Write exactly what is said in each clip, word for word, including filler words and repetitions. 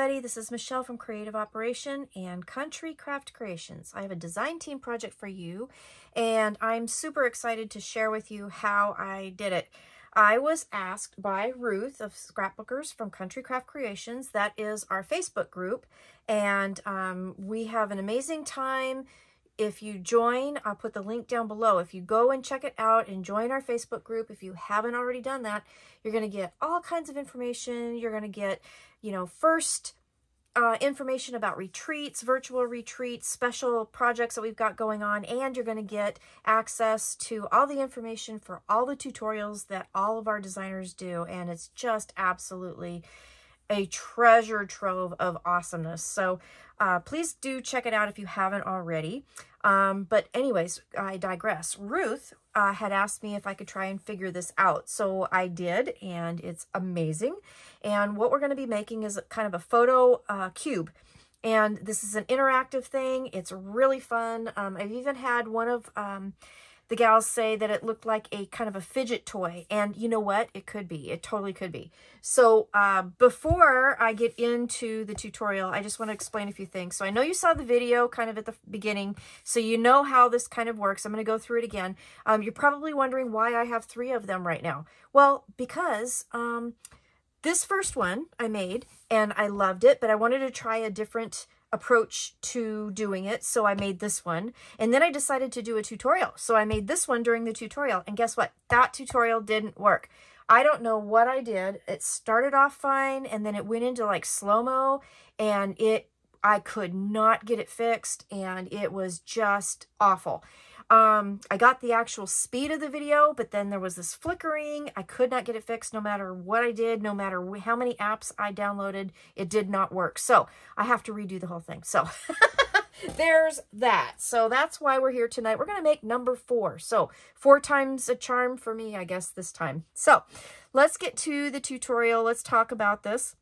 everybody, this is Michelle from Creative Operation and Country Craft Creations. I have a design team project for you and I'm super excited to share with you how I did it. I was asked by Ruth of Scrapbookers from Country Craft Creations, that is our Facebook group, and um, we have an amazing time. If you join, I'll put the link down below. If you go and check it out and join our Facebook group, if you haven't already done that, you're going to get all kinds of information. You're going to get, you know, first uh, information about retreats, virtual retreats, special projects that we've got going on, and you're going to get access to all the information for all the tutorials that all of our designers do, and it's just absolutely a treasure trove of awesomeness. So uh, please do check it out if you haven't already. Um, but anyways, I digress. Ruth uh, had asked me if I could try and figure this out. So I did, and it's amazing. And what we're going to be making is kind of a photo uh, cube. And this is an interactive thing. It's really fun. Um, I've even had one of um, the gals say that it looked like a kind of a fidget toy. And you know what? It could be. It totally could be. So uh, before I get into the tutorial, I just want to explain a few things. So I know you saw the video kind of at the beginning, so you know how this kind of works. I'm going to go through it again. Um, you're probably wondering why I have three of them right now. Well, because um, this first one I made and I loved it, but I wanted to try a different approach to doing it, so I made this one, and then I decided to do a tutorial, so I made this one during the tutorial, and guess what? That tutorial didn't work. I don't know what I did. It started off fine, and then it went into like slow-mo, and it I could not get it fixed, and it was just awful. Um, I got the actual speed of the video, but then there was this flickering. I could not get it fixed no matter what I did, no matter how many apps I downloaded, it did not work. So I have to redo the whole thing. So there's that. So that's why we're here tonight. We're going to make number four. So four times a charm for me, I guess, this time. So let's get to the tutorial. Let's talk about this.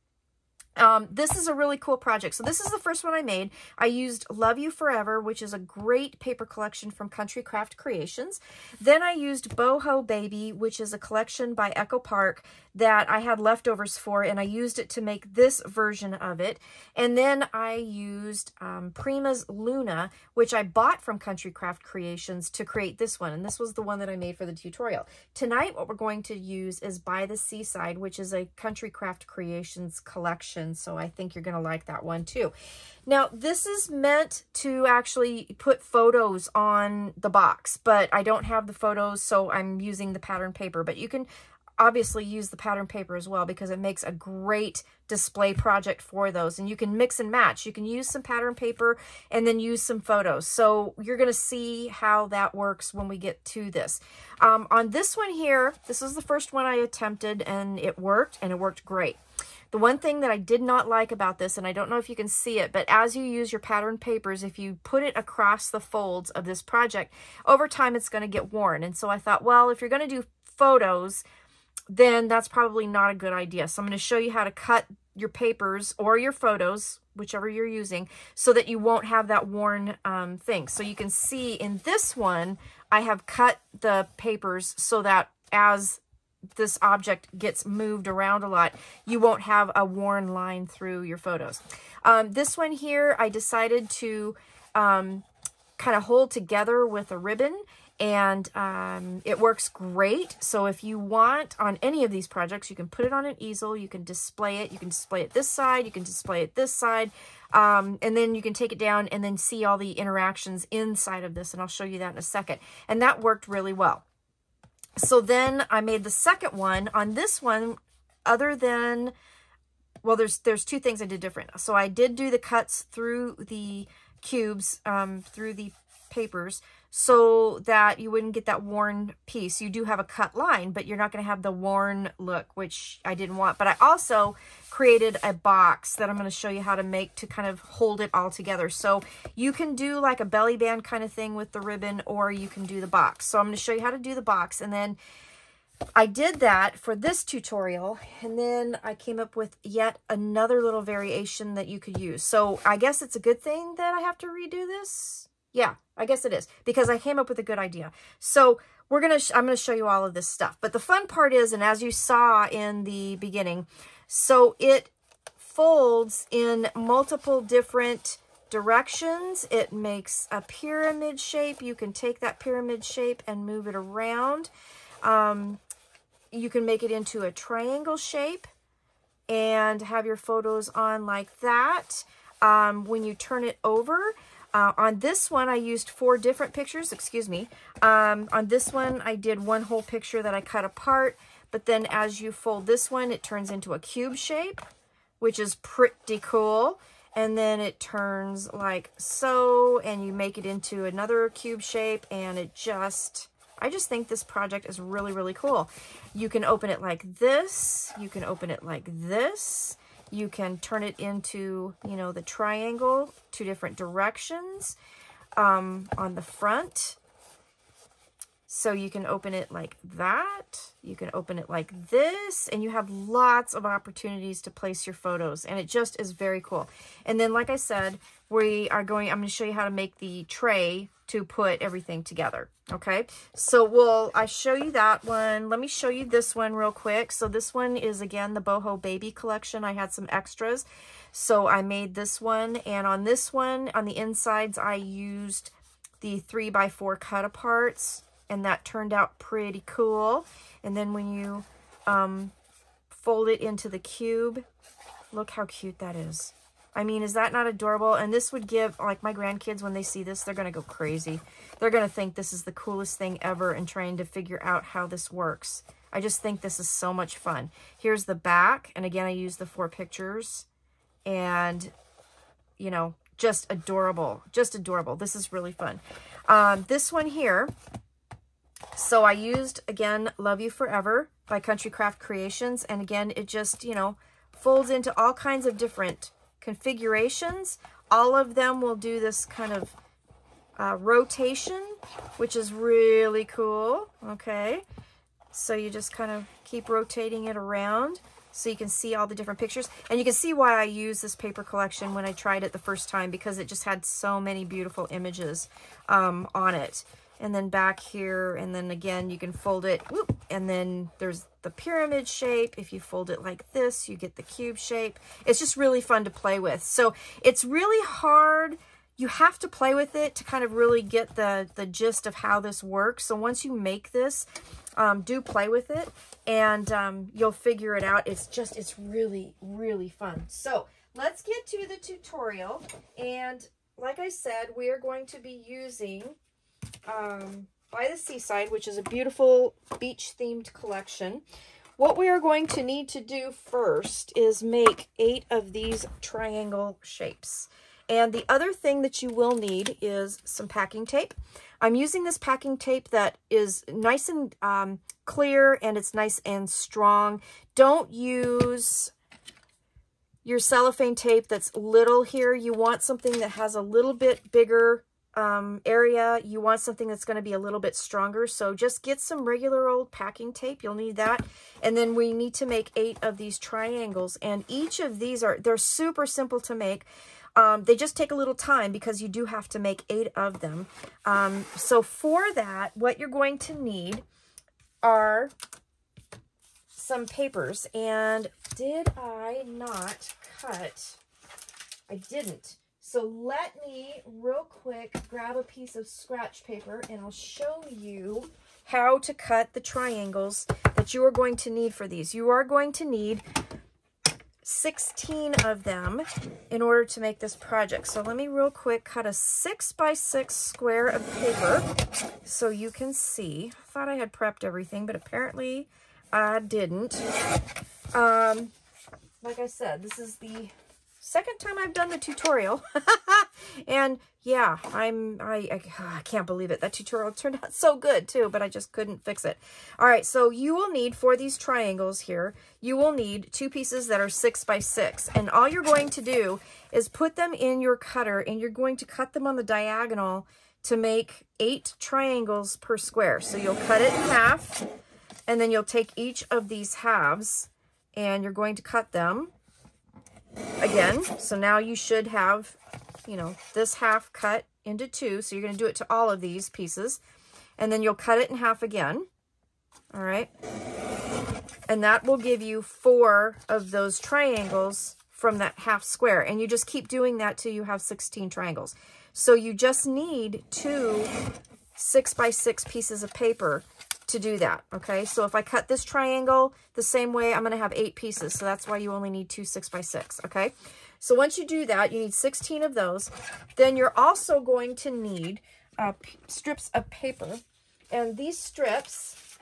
Um, this is a really cool project. So this is the first one I made. I used Love You Forever, which is a great paper collection from Country Craft Creations. Then I used Boho Baby, which is a collection by Echo Park that I had leftovers for, and I used it to make this version of it. And then I used um, Prima's Luna, which I bought from Country Craft Creations to create this one. And this was the one that I made for the tutorial. Tonight, what we're going to use is By the Seaside, which is a Country Craft Creations collection. So I think you're going to like that one too. Now, this is meant to actually put photos on the box, but I don't have the photos, so I'm using the pattern paper. But you can obviously use the pattern paper as well because it makes a great display project for those. And you can mix and match. You can use some pattern paper and then use some photos. So you're going to see how that works when we get to this. Um, on this one here, this is the first one I attempted, and it worked, and it worked great. The one thing that I did not like about this, and I don't know if you can see it, but as you use your pattern papers, if you put it across the folds of this project, over time it's going to get worn. And so I thought, well, if you're going to do photos, then that's probably not a good idea. So I'm going to show you how to cut your papers or your photos, whichever you're using, so that you won't have that worn um, thing. So you can see in this one, I have cut the papers so that as this object gets moved around a lot, you won't have a worn line through your photos. Um, this one here, I decided to um, kind of hold together with a ribbon, and um, it works great. So if you want, on any of these projects, you can put it on an easel, you can display it, you can display it this side, you can display it this side, um, and then you can take it down and then see all the interactions inside of this, and I'll show you that in a second. And that worked really well. So then I made the second one. On this one, other than, well, there's there's two things I did different. So I did do the cuts through the cubes, um, through the papers, so that you wouldn't get that worn piece. You do have a cut line, but you're not going to have the worn look, which I didn't want. But I also created a box that I'm going to show you how to make to kind of hold it all together. So you can do like a belly band kind of thing with the ribbon, or you can do the box. So I'm going to show you how to do the box. And then I did that for this tutorial, and then I came up with yet another little variation that you could use. So I guess it's a good thing that I have to redo this. Yeah, I guess it is, because I came up with a good idea. So we're going to, I'm going to show you all of this stuff. But the fun part is, and as you saw in the beginning, so it folds in multiple different directions. It makes a pyramid shape. You can take that pyramid shape and move it around. Um, you can make it into a triangle shape and have your photos on like that. Um, when you turn it over, uh, on this one, I used four different pictures, excuse me. Um, on this one, I did one whole picture that I cut apart, but then as you fold this one, it turns into a cube shape, which is pretty cool. And then it turns like so, and you make it into another cube shape, and it just, I just think this project is really, really cool. You can open it like this. You can open it like this. You can turn it into, you know, the triangle, two different directions um, on the front. So you can open it like that. You can open it like this, and you have lots of opportunities to place your photos, and it just is very cool. And then, like I said, we are going, I'm going to show you how to make the tray to put everything together. Okay. So we'll, I show you that one. Let me show you this one real quick. So this one is again, the Boho Baby collection. I had some extras. So I made this one, and on this one, on the insides, I used the three by four cut aparts, and that turned out pretty cool. And then when you um, fold it into the cube, look how cute that is. I mean, is that not adorable? And this would give, like, my grandkids, when they see this, they're going to go crazy. They're going to think this is the coolest thing ever and trying to figure out how this works. I just think this is so much fun. Here's the back. And again, I used the four pictures, and, you know, just adorable, just adorable. This is really fun. Um, this one here. So I used, again, Love You Forever by Country Craft Creations. And again, it just, you know, folds into all kinds of different configurations. All of them will do this kind of uh, rotation, which is really cool. Okay, so you just kind of keep rotating it around so you can see all the different pictures. And you can see why I used this paper collection when I tried it the first time, because it just had so many beautiful images um, on it. And then back here, and then again, you can fold it, whoop, and then there's the pyramid shape. If you fold it like this, you get the cube shape. It's just really fun to play with. So it's really hard. You have to play with it to kind of really get the, the gist of how this works. So once you make this, um, do play with it, and um, you'll figure it out. It's just, it's really, really fun. So let's get to the tutorial. And like I said, we are going to be using Um, By the Seaside, which is a beautiful beach-themed collection. What we are going to need to do first is make eight of these triangle shapes. And the other thing that you will need is some packing tape. I'm using this packing tape that is nice and um, clear, and it's nice and strong. Don't use your cellophane tape that's little here. You want something that has a little bit bigger Um, area. You want something that's going to be a little bit stronger. So just get some regular old packing tape. You'll need that. And then we need to make eight of these triangles. And each of these are, they're super simple to make. Um, they just take a little time because you do have to make eight of them. Um, so for that, what you're going to need are some papers. And did I not cut? I didn't. So let me real quick grab a piece of scratch paper, and I'll show you how to cut the triangles that you are going to need for these. You are going to need sixteen of them in order to make this project. So let me real quick cut a six by six square of paper so you can see. I thought I had prepped everything, but apparently I didn't. Um, like I said, this is the second time I've done the tutorial. And yeah, I'm, I, I, I can't believe it. That tutorial turned out so good too, but I just couldn't fix it. All right. So you will need, for these triangles here, you will need two pieces that are six by six. And all you're going to do is put them in your cutter, and you're going to cut them on the diagonal to make eight triangles per square. So you'll cut it in half, and then you'll take each of these halves, and you're going to cut them again. So now you should have, you know, this half cut into two. So you're going to do it to all of these pieces, and then you'll cut it in half again. All right. And that will give you four of those triangles from that half square, and you just keep doing that till you have sixteen triangles. So you just need two six by six pieces of paper to do that, okay? So if I cut this triangle the same way, I'm gonna have eight pieces, so that's why you only need two six by six, okay? So once you do that, you need sixteen of those. Then you're also going to need uh, strips of paper, and these strips,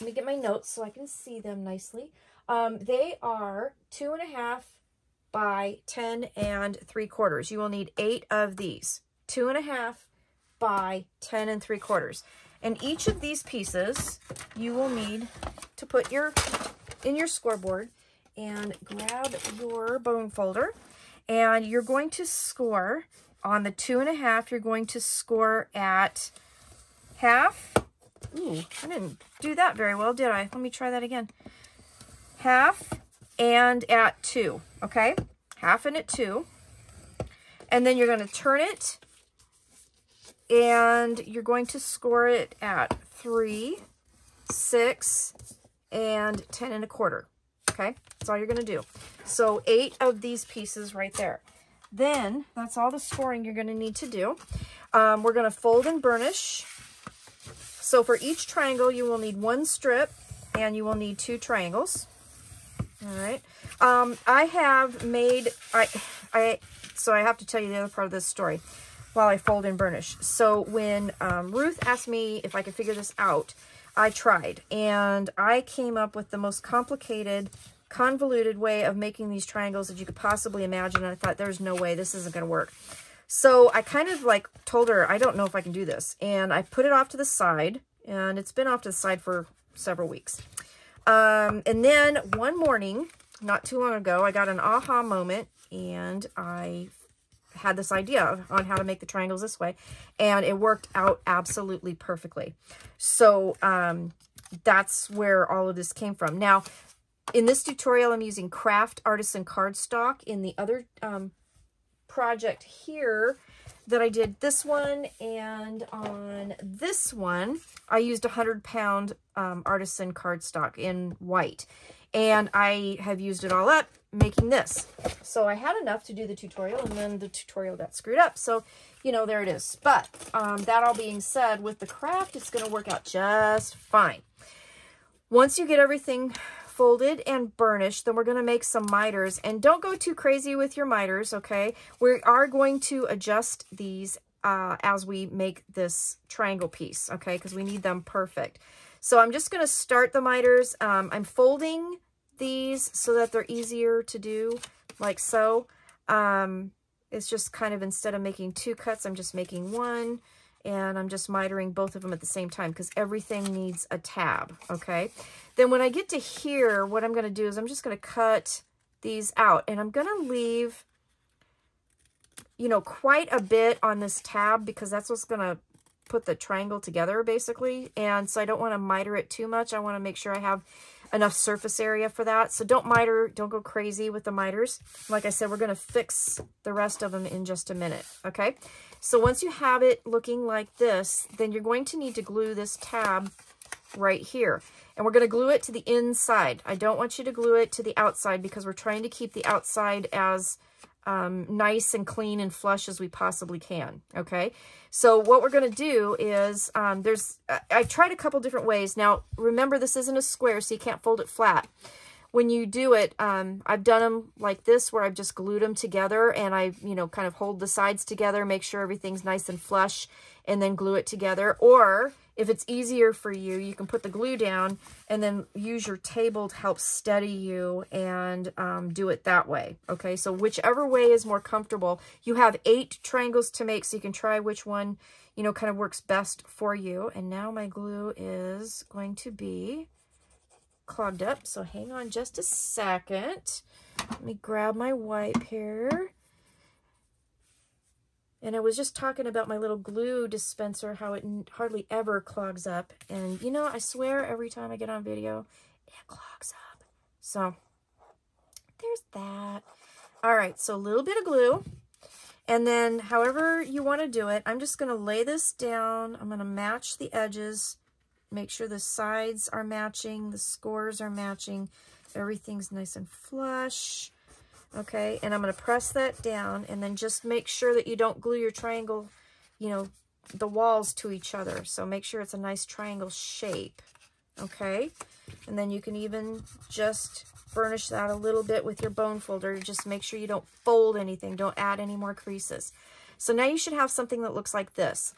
let me get my notes so I can see them nicely. Um, they are two and a half by ten and three quarters. You will need eight of these, two and a half by ten and three quarters. And each of these pieces you will need to put your in your scoreboard, and grab your bone folder, and you're going to score on the two and a half. You're going to score at half. Ooh, I didn't do that very well, did I? Let me try that again. Half and at two, okay? Half and at two. And then you're going to turn it, and you're going to score it at three, six, and ten and a quarter. Okay, that's all you're going to do. So eight of these pieces right there. Then that's all the scoring you're going to need to do. Um, we're going to fold and burnish. So for each triangle, you will need one strip, and you will need two triangles. All right. Um, I have made, I, I, so I have to tell you the other part of this story while I fold and burnish. So when um, Ruth asked me if I could figure this out, I tried, and I came up with the most complicated, convoluted way of making these triangles that you could possibly imagine, and I thought, there's no way, this isn't going to work. So I kind of like told her, I don't know if I can do this, and I put it off to the side, and it's been off to the side for several weeks. Um, and then one morning, not too long ago, I got an aha moment, and I had this idea on how to make the triangles this way, and it worked out absolutely perfectly. So um, that's where all of this came from. Now, in this tutorial, I'm using Craft Artisan cardstock. In the other um, project here that I did, this one and on this one, I used one hundred pound um, Artisan cardstock in white, and I have used it all up making this. So I had enough to do the tutorial, and then the tutorial got screwed up. So, you know, there it is. But um, that all being said, with the craft, it's going to work out just fine. Once you get everything folded and burnished, then we're going to make some miters. And don't go too crazy with your miters, okay? We are going to adjust these uh, as we make this triangle piece, okay? Because we need them perfect. So I'm just going to start the miters. Um, I'm folding these so that they're easier to do, like so. Um, it's just kind of, instead of making two cuts, I'm just making one, and I'm just mitering both of them at the same time because everything needs a tab, okay? Then when I get to here, what I'm going to do is I'm just going to cut these out, and I'm going to leave, you know, quite a bit on this tab because that's what's going to put the triangle together basically. And so I don't want to miter it too much. I want to make sure I have enough surface area for that. So don't miter, don't go crazy with the miters. Like I said, we're going to fix the rest of them in just a minute. Okay. So once you have it looking like this, then you're going to need to glue this tab right here. And we're going to glue it to the inside. I don't want you to glue it to the outside because we're trying to keep the outside as Um, nice and clean and flush as we possibly can, okay? So what we're going to do is, um, there's, I, I tried a couple different ways. Now, remember, this isn't a square, so you can't fold it flat. When you do it, um, I've done them like this, where I've just glued them together, and I, you know, kind of hold the sides together, make sure everything's nice and flush, and then glue it together. Or, if it's easier for you, you can put the glue down and then use your table to help steady you and um, do it that way. Okay, so whichever way is more comfortable. You have eight triangles to make, so you can try which one, you know, kind of works best for you. And now my glue is going to be clogged up, so hang on just a second. Let me grab my wipe here. And I was just talking about my little glue dispenser, how it hardly ever clogs up. And, you know, I swear every time I get on video, it clogs up. So, there's that. All right, so a little bit of glue. And then, however you want to do it, I'm just going to lay this down. I'm going to match the edges. Make sure the sides are matching, the scores are matching. Everything's nice and flush. okay? And I'm going to press that down, and then just make sure that you don't glue your triangle, you know, the walls to each other. So make sure it's a nice triangle shape, okay? And then you can even just burnish that a little bit with your bone folder. Just make sure you don't fold anything. Don't add any more creases. So now you should have something that looks like this.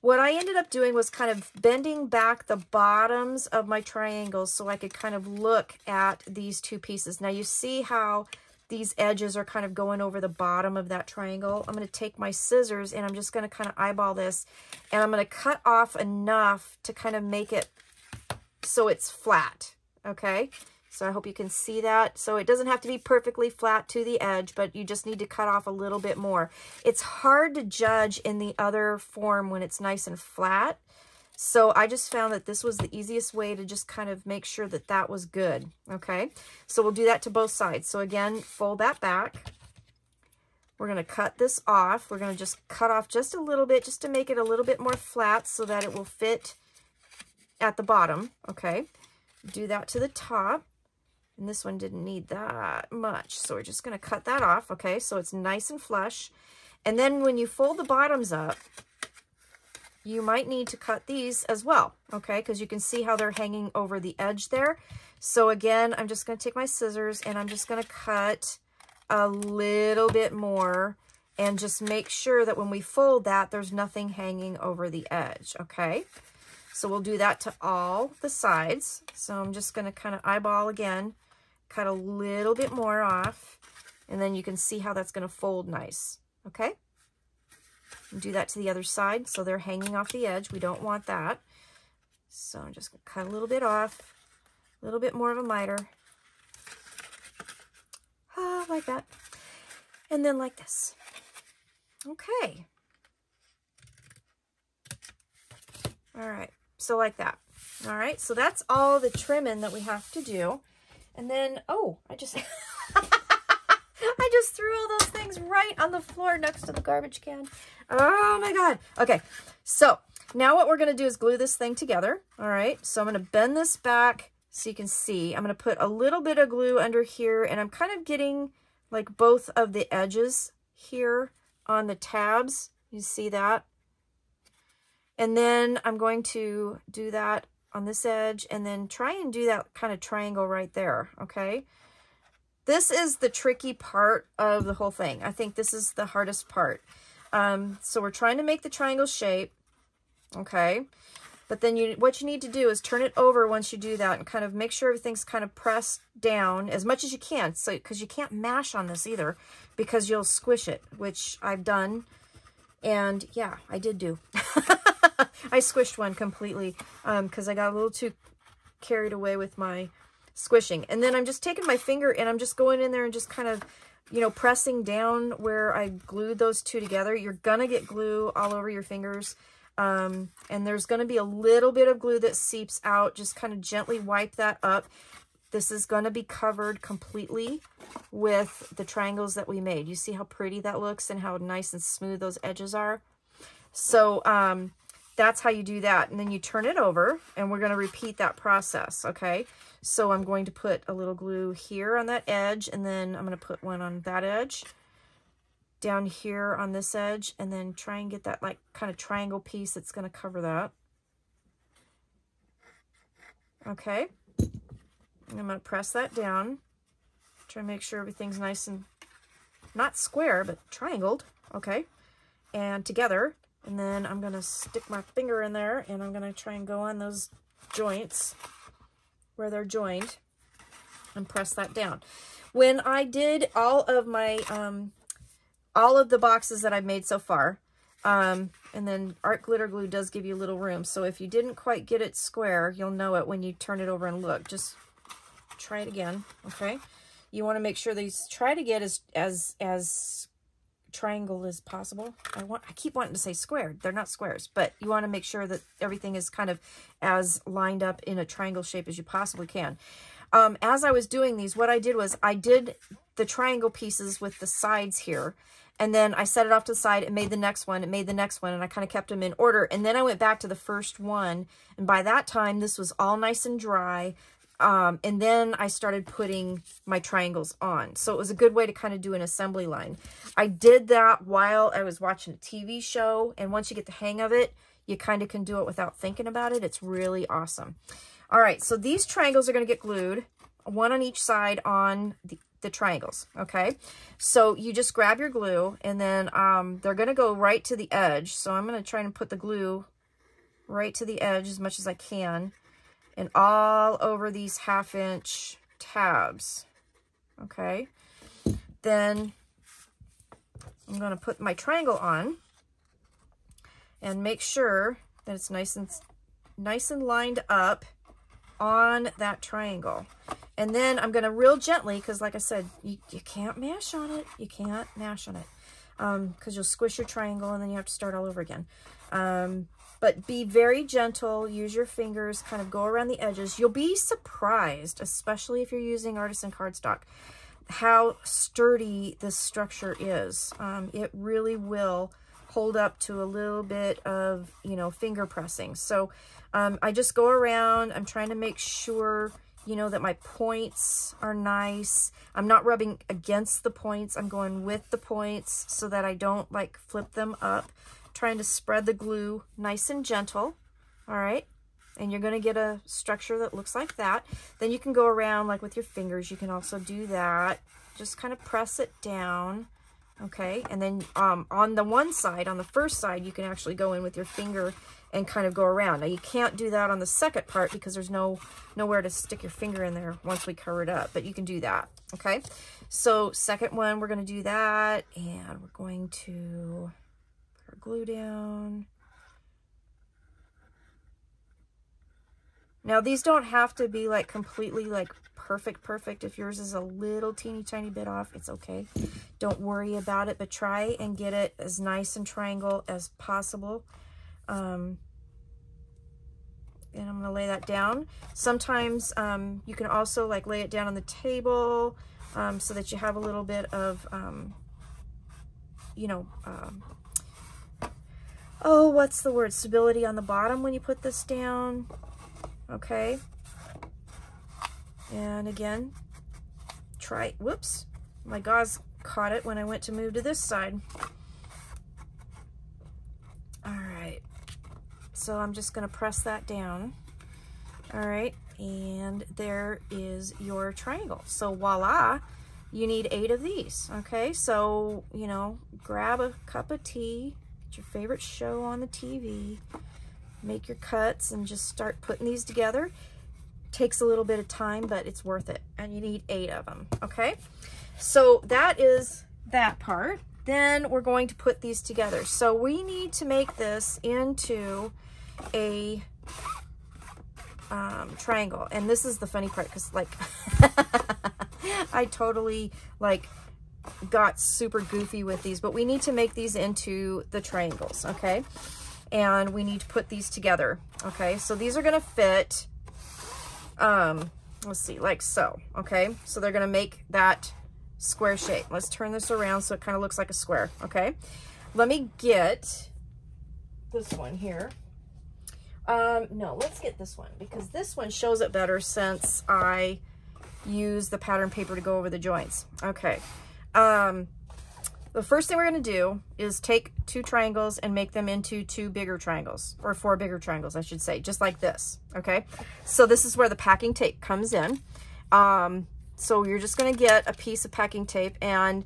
What I ended up doing was kind of bending back the bottoms of my triangles so I could kind of look at these two pieces. Now you see how these edges are kind of going over the bottom of that triangle. I'm going to take my scissors and I'm just going to kind of eyeball this, and I'm going to cut off enough to kind of make it so it's flat, okay? So I hope you can see that. So it doesn't have to be perfectly flat to the edge, but you just need to cut off a little bit more. It's hard to judge in the other form when it's nice and flat. So I just found that this was the easiest way to just kind of make sure that that was good, okay? So we'll do that to both sides. So again, fold that back. We're gonna cut this off. We're gonna just cut off just a little bit just to make it a little bit more flat so that it will fit at the bottom, okay? Do that to the top. And this one didn't need that much, so we're just going to cut that off, okay? So it's nice and flush. And then when you fold the bottoms up, you might need to cut these as well, okay? Because you can see how they're hanging over the edge there. So again, I'm just going to take my scissors and I'm just going to cut a little bit more and just make sure that when we fold that, there's nothing hanging over the edge, okay? So we'll do that to all the sides. So I'm just going to kind of eyeball again. Cut a little bit more off, and then you can see how that's going to fold nice, okay? And do that to the other side, so they're hanging off the edge. We don't want that. So I'm just going to cut a little bit off, a little bit more of a miter. Ah, like that. And then like this. Okay. All right, so like that. All right, so that's all the trimming that we have to do. And then, oh, I just, I just threw all those things right on the floor next to the garbage can. Oh my God. Okay, so now what we're gonna do is glue this thing together. All right, so I'm gonna bend this back so you can see. I'm gonna put a little bit of glue under here, and I'm kind of getting like both of the edges here on the tabs. You see that? And then I'm going to do that on this edge, and then try and do that kind of triangle right there, okay? This is the tricky part of the whole thing. I think this is the hardest part. Um, so we're trying to make the triangle shape, okay? But then you, what you need to do is turn it over once you do that and kind of make sure everything's kind of pressed down as much as you can, so because you can't mash on this either, because you'll squish it, which I've done. And yeah, I did do. I squished one completely because um, I got a little too carried away with my squishing. And then I'm just taking my finger and I'm just going in there and just kind of, you know, pressing down where I glued those two together. You're going to get glue all over your fingers. Um, and there's going to be a little bit of glue that seeps out. Just kind of gently wipe that up. This is going to be covered completely with the triangles that we made. You see how pretty that looks and how nice and smooth those edges are? So, um... that's how you do that. And then you turn it over, and we're going to repeat that process, okay? So I'm going to put a little glue here on that edge, and then I'm going to put one on that edge, down here on this edge, and then try and get that like kind of triangle piece that's going to cover that. Okay. And I'm going to press that down. Try to make sure everything's nice and not square, but triangled, okay? And together. And then I'm going to stick my finger in there, and I'm going to try and go on those joints where they're joined and press that down. When I did all of my, um, all of the boxes that I've made so far, um, and then Art Glitter Glue does give you a little room. So if you didn't quite get it square, you'll know it when you turn it over and look. Just try it again, okay? You want to make sure that you try to get as, as, as triangle as possible. I want, I keep wanting to say squared. They're not squares, but you want to make sure that everything is kind of as lined up in a triangle shape as you possibly can. Um, as I was doing these, what I did was I did the triangle pieces with the sides here, and then I set it off to the side and made the next one, and made the next one, and I kind of kept them in order. And then I went back to the first one, and by that time, this was all nice and dry. Um, and then I started putting my triangles on. So it was a good way to kind of do an assembly line. I did that while I was watching a T V show. And once you get the hang of it, you kind of can do it without thinking about it. It's really awesome. All right, so these triangles are going to get glued, one on each side on the, the triangles, okay? So you just grab your glue, and then um, they're going to go right to the edge. So I'm going to try and put the glue right to the edge as much as I can, and all over these half-inch tabs, okay? Then I'm going to put my triangle on and make sure that it's nice and nice and lined up on that triangle. And then I'm going to real gently, because like I said, you, you can't mash on it. You can't mash on it um, because you'll squish your triangle and then you have to start all over again. Um, but be very gentle. Use your fingers, kind of go around the edges. You'll be surprised, especially if you're using artisan cardstock, how sturdy this structure is. Um, it really will hold up to a little bit of, you know, finger pressing. So um, I just go around. I'm trying to make sure, you know, that my points are nice. I'm not rubbing against the points. I'm going with the points so that I don't like flip them up. I'm trying to spread the glue nice and gentle. All right. And you're going to get a structure that looks like that. Then you can go around like with your fingers. You can also do that. Just kind of press it down. Okay, and then um, on the one side, on the first side, you can actually go in with your finger and kind of go around. Now, you can't do that on the second part because there's no nowhere to stick your finger in there once we cover it up, but you can do that, okay? So, second one, we're going to do that, and we're going to put our glue down. Now, these don't have to be, like, completely, like, perfect, perfect. If yours is a little teeny tiny bit off, it's okay. Don't worry about it, but try and get it as nice and triangle as possible. Um, and I'm going to lay that down. Sometimes um, you can also, like, lay it down on the table um, so that you have a little bit of, um, you know, um, oh, what's the word? Stability on the bottom when you put this down. Okay, and again, try, whoops, my gauze caught it when I went to move to this side. All right, so I'm just going to press that down. All right, and there is your triangle. So voila, you need eight of these. Okay, so, you know, grab a cup of tea, get your favorite show on the T V, make your cuts and just start putting these together. Takes a little bit of time, but it's worth it. And you need eight of them, okay? So that is that part. Then we're going to put these together. So we need to make this into a um, triangle. And this is the funny part, because like, I totally like got super goofy with these, but we need to make these into the triangles, okay? And we need to put these together, okay? So these are gonna fit, um, let's see, like so, okay? So they're gonna make that square shape. Let's turn this around so it kind of looks like a square, okay? Let me get this one here. Um, no, let's get this one, because this one shows it better since I use the pattern paper to go over the joints, okay? Um, The first thing we're going to do is take two triangles and make them into two bigger triangles, or four bigger triangles, I should say, just like this, okay? So this is where the packing tape comes in. Um, so you're just going to get a piece of packing tape, and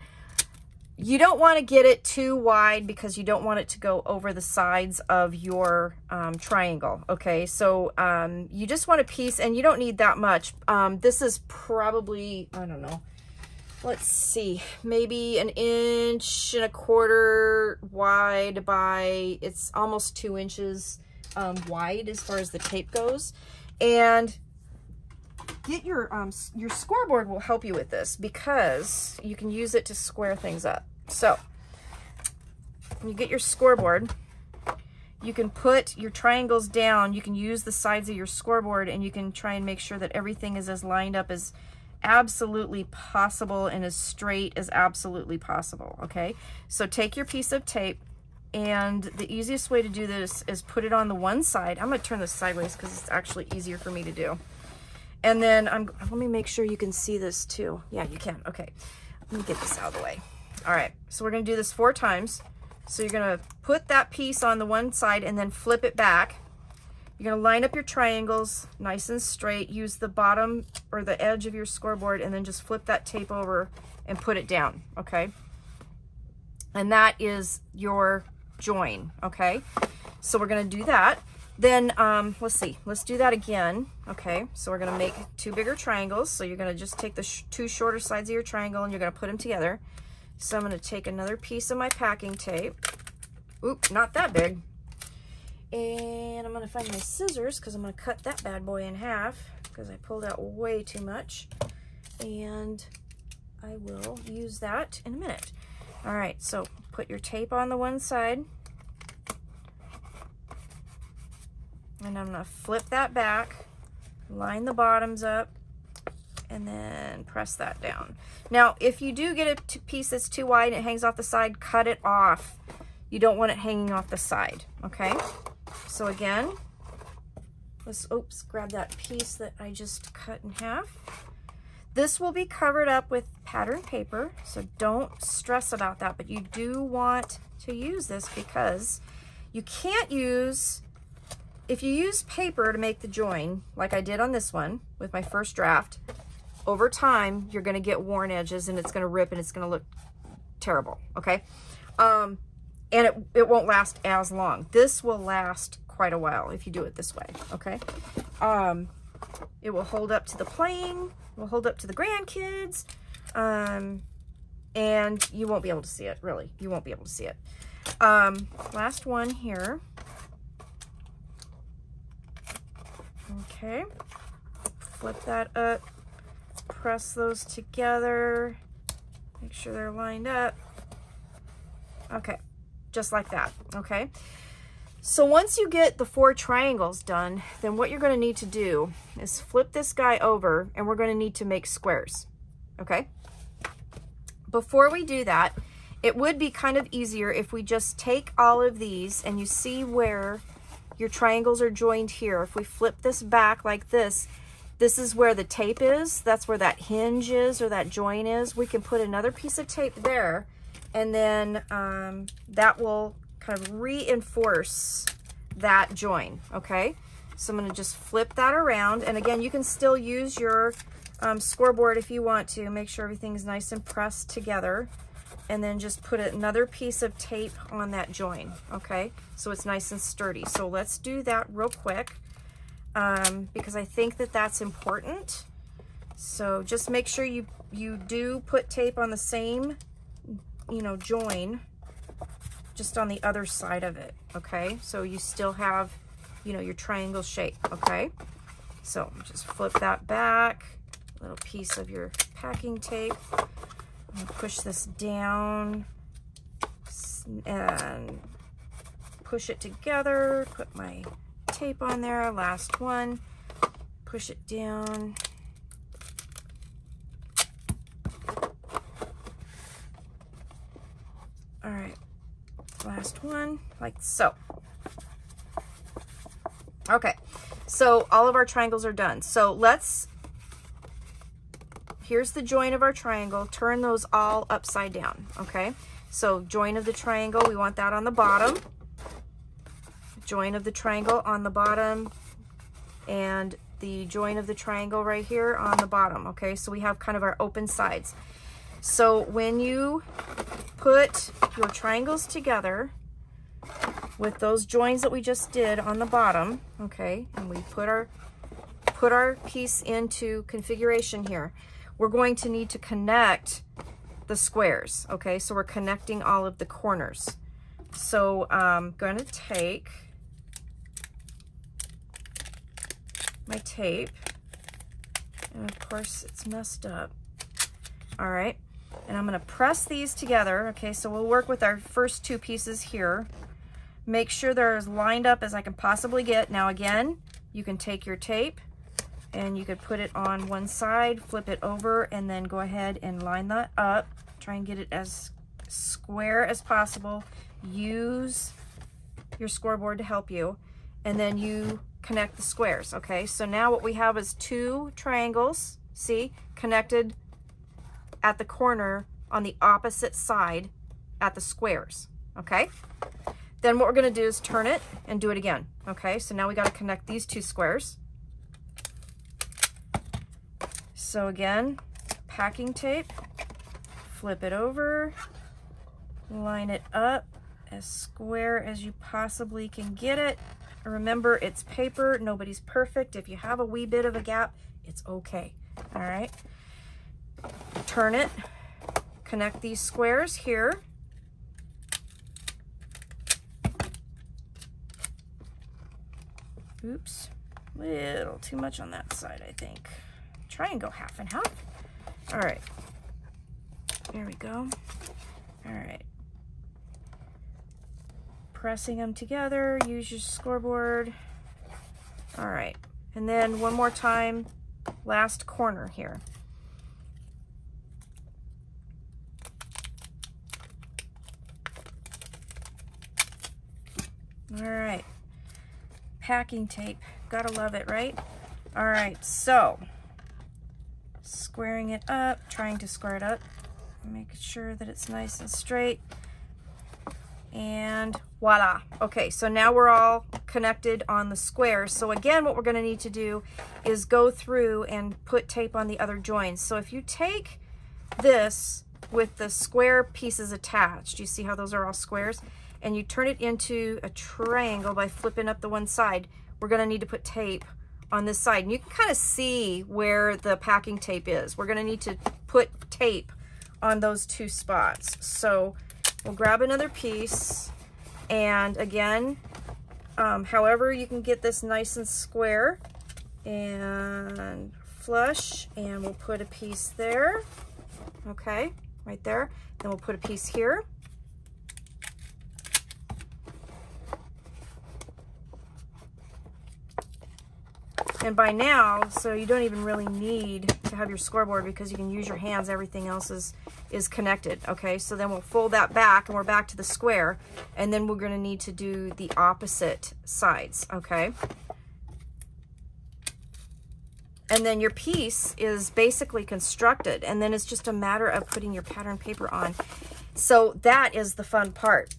you don't want to get it too wide because you don't want it to go over the sides of your um, triangle, okay? So um, you just want a piece, and you don't need that much. Um, this is probably, I don't know, let's see, maybe an inch and a quarter wide by, it's almost two inches um, wide as far as the tape goes. And get your, um, your scoreboard will help you with this, because you can use it to square things up. So when you get your scoreboard, you can put your triangles down. You can use the sides of your scoreboard, and you can try and make sure that everything is as lined up as absolutely possible and as straight as absolutely possible, okay? So take your piece of tape, and the easiest way to do this is put it on the one side. I'm going to turn this sideways because it's actually easier for me to do. And then I'm, let me make sure you can see this too. Yeah, you can. Okay. Let me get this out of the way. All right. So we're going to do this four times. So you're going to put that piece on the one side and then flip it back. You're going to line up your triangles nice and straight. Use the bottom or the edge of your scoreboard and then just flip that tape over and put it down. Okay. And that is your join. Okay. So we're going to do that. Then um, let's see, let's do that again. Okay, so we're gonna make two bigger triangles. So you're gonna just take the sh two shorter sides of your triangle and you're gonna put them together. So I'm gonna take another piece of my packing tape. Oop, not that big. And I'm gonna find my scissors because I'm gonna cut that bad boy in half because I pulled out way too much. And I will use that in a minute. All right, so put your tape on the one side. And I'm gonna flip that back, line the bottoms up, and then press that down. Now, if you do get a piece that's too wide and it hangs off the side, cut it off. You don't want it hanging off the side, okay? So again, let's, oops, grab that piece that I just cut in half. This will be covered up with pattern paper, so don't stress about that, but you do want to use this because you can't use, if you use paper to make the join, like I did on this one with my first draft, over time, you're gonna get worn edges and it's gonna rip and it's gonna look terrible, okay? Um, and it, it won't last as long. This will last quite a while if you do it this way, okay? Um, it will hold up to the playing, it will hold up to the grandkids, um, and you won't be able to see it, really. You won't be able to see it. Um, last one here. Okay, flip that up, press those together, make sure they're lined up. Okay, just like that, okay? So once you get the four triangles done, then what you're gonna need to do is flip this guy over and we're gonna need to make squares, okay? Before we do that, it would be kind of easier if we just take all of these and you see where your triangles are joined here. If we flip this back like this, this is where the tape is. That's where that hinge is or that join is. We can put another piece of tape there and then um, that will kind of reinforce that join, okay? So I'm gonna just flip that around. And again, you can still use your um, scoreboard if you want to. Make sure everything's nice and pressed together. And then just put another piece of tape on that join, okay? So it's nice and sturdy. So let's do that real quick um, because I think that that's important. So just make sure you, you do put tape on the same, you know, join, just on the other side of it, okay? So you still have, you know, your triangle shape, okay? So just flip that back, little piece of your packing tape. Push this down and push it together. Put my tape on there. Last one. Push it down. All right. Last one, like so. Okay. So all of our triangles are done. So let's. Here's the join of our triangle. Turn those all upside down, okay? So join of the triangle, we want that on the bottom. Join of the triangle on the bottom and the join of the triangle right here on the bottom, okay? So we have kind of our open sides. So when you put your triangles together with those joins that we just did on the bottom, okay? And we put our, put our piece into configuration here. We're going to need to connect the squares, okay? So we're connecting all of the corners. So I'm um, gonna take my tape, and of course it's messed up. All right, and I'm gonna press these together, okay? So we'll work with our first two pieces here. Make sure they're as lined up as I can possibly get. Now again, you can take your tape, and you could put it on one side, flip it over, and then go ahead and line that up. Try and get it as square as possible. Use your scoreboard to help you. And then you connect the squares. Okay, so now what we have is two triangles, see, connected at the corner on the opposite side at the squares. Okay, then what we're going to do is turn it and do it again. Okay, so now we got to connect these two squares. So again, packing tape, flip it over, line it up as square as you possibly can get it. Remember, it's paper, nobody's perfect. If you have a wee bit of a gap, it's okay. All right, turn it, connect these squares here. Oops, a little too much on that side, I think. Try and go half and half. All right, there we go. All right, pressing them together, use your scoreboard. All right, and then one more time, last corner here. All right, packing tape, gotta love it, right? All right, so squaring it up, trying to square it up, making sure that it's nice and straight, and voila. Okay, so now we're all connected on the squares. So again, what we're going to need to do is go through and put tape on the other joins. So if you take this with the square pieces attached, you see how those are all squares, and you turn it into a triangle by flipping up the one side, we're going to need to put tape on this side. And you can kind of see where the packing tape is. We're going to need to put tape on those two spots. So we'll grab another piece, and again, um, however you can get this nice and square and flush, and we'll put a piece there. Okay, right there. Then we'll put a piece here. And by now, so you don't even really need to have your scoreboard because you can use your hands, everything else is, is connected. Okay, so then we'll fold that back and we're back to the square, and then we're going to need to do the opposite sides. Okay, and then your piece is basically constructed, and then it's just a matter of putting your pattern paper on. So that is the fun part,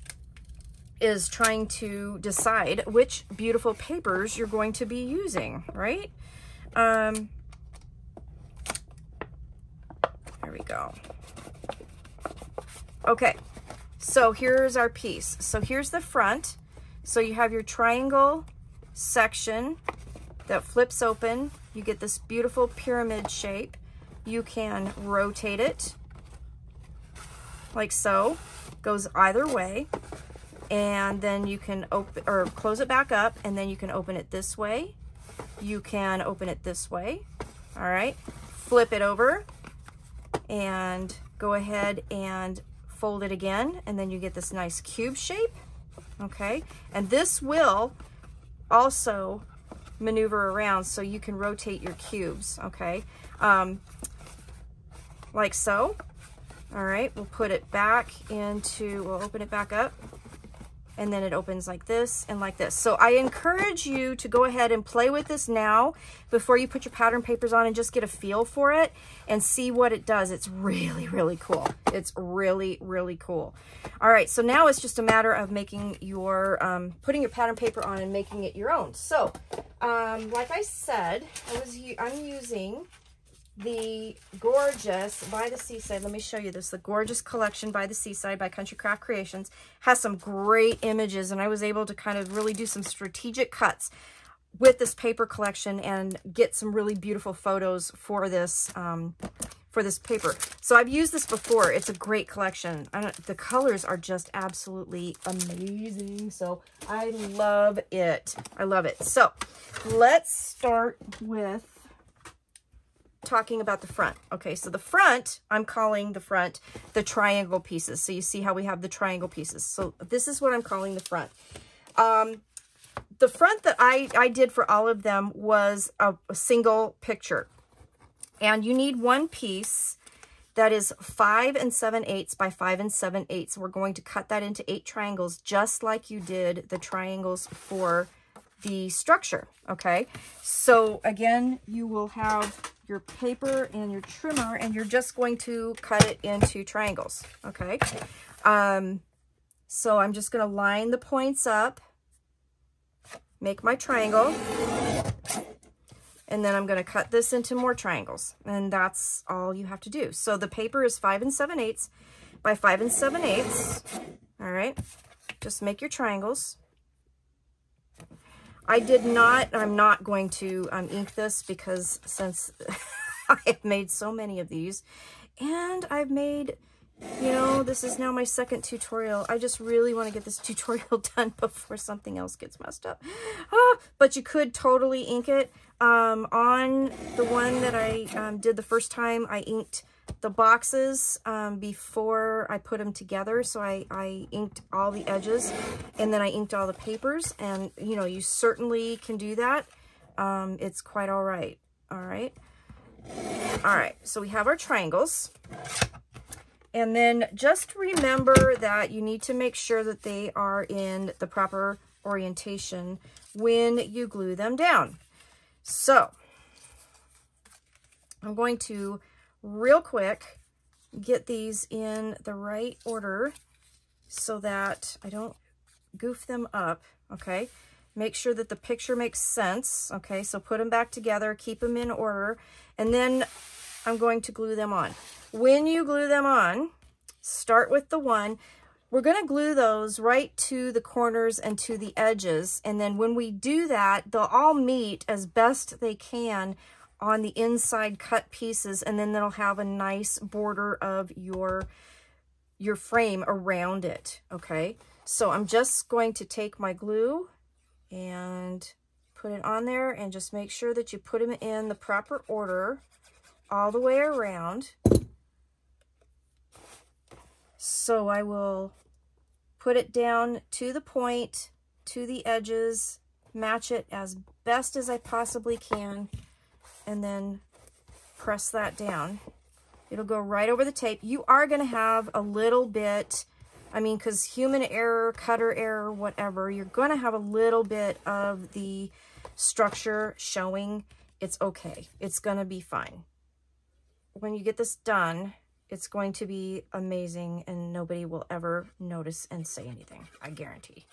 is trying to decide which beautiful papers you're going to be using, right? Um, there we go. Okay, so here's our piece. So here's the front. So you have your triangle section that flips open. You get this beautiful pyramid shape. You can rotate it like so, goes either way. And then you can open or close it back up, and then you can open it this way. You can open it this way. All right, flip it over and go ahead and fold it again. And then you get this nice cube shape. Okay, and this will also maneuver around so you can rotate your cubes. Okay, um, like so. All right, we'll put it back into, we'll open it back up. And then it opens like this and like this. So I encourage you to go ahead and play with this now before you put your pattern papers on, and just get a feel for it and see what it does. It's really, really cool. It's really, really cool. All right, so now it's just a matter of making your, um, putting your pattern paper on and making it your own. So um, like I said, I was, I'm using the gorgeous By the Seaside. Let me show you this. The gorgeous collection By the Seaside by Country Craft Creations has some great images, and I was able to kind of really do some strategic cuts with this paper collection and get some really beautiful photos for this um, for this paper. So I've used this before. It's a great collection. I don't, the colors are just absolutely amazing. So I love it. I love it. So let's start with talking about the front. Okay, so the front, I'm calling the front the triangle pieces. So you see how we have the triangle pieces. So this is what I'm calling the front. Um, the front that I, I did for all of them was a, a single picture. And you need one piece that is five and seven eighths by five and seven eighths. We're going to cut that into eight triangles, just like you did the triangles for the structure, okay? So again, you will have your paper and your trimmer, and you're just going to cut it into triangles, okay? Um, so I'm just gonna line the points up, make my triangle, and then I'm gonna cut this into more triangles, and that's all you have to do. So the paper is five and seven eighths by five and seven eighths, all right? Just make your triangles. I did not, I'm not going to um, ink this because since I've made so many of these and I've made, you know, this is now my second tutorial. I just really want to get this tutorial done before something else gets messed up. Ah, but you could totally ink it. Um, on the one that I um, did the first time, I inked the boxes um, before I put them together. So I, I inked all the edges and then I inked all the papers, and you know, you certainly can do that. Um, it's quite all right. All right. All right. So we have our triangles, and then just remember that you need to make sure that they are in the proper orientation when you glue them down. So I'm going to real quick get these in the right order so that I don't goof them up, okay? Make sure that the picture makes sense, okay? So put them back together, keep them in order, and then I'm going to glue them on. When you glue them on, start with the one. We're gonna glue those right to the corners and to the edges, and then when we do that, they'll all meet as best they can on the inside cut pieces, and then they'll have a nice border of your your frame around it, okay? So I'm just going to take my glue and put it on there, and just make sure that you put them in the proper order all the way around. So I will put it down to the point, to the edges, match it as best as I possibly can, and then press that down. It'll go right over the tape. You are gonna have a little bit, I mean, cause human error, cutter error, whatever, you're gonna have a little bit of the structure showing. It's okay, it's gonna be fine. When you get this done, it's going to be amazing and nobody will ever notice and say anything, I guarantee.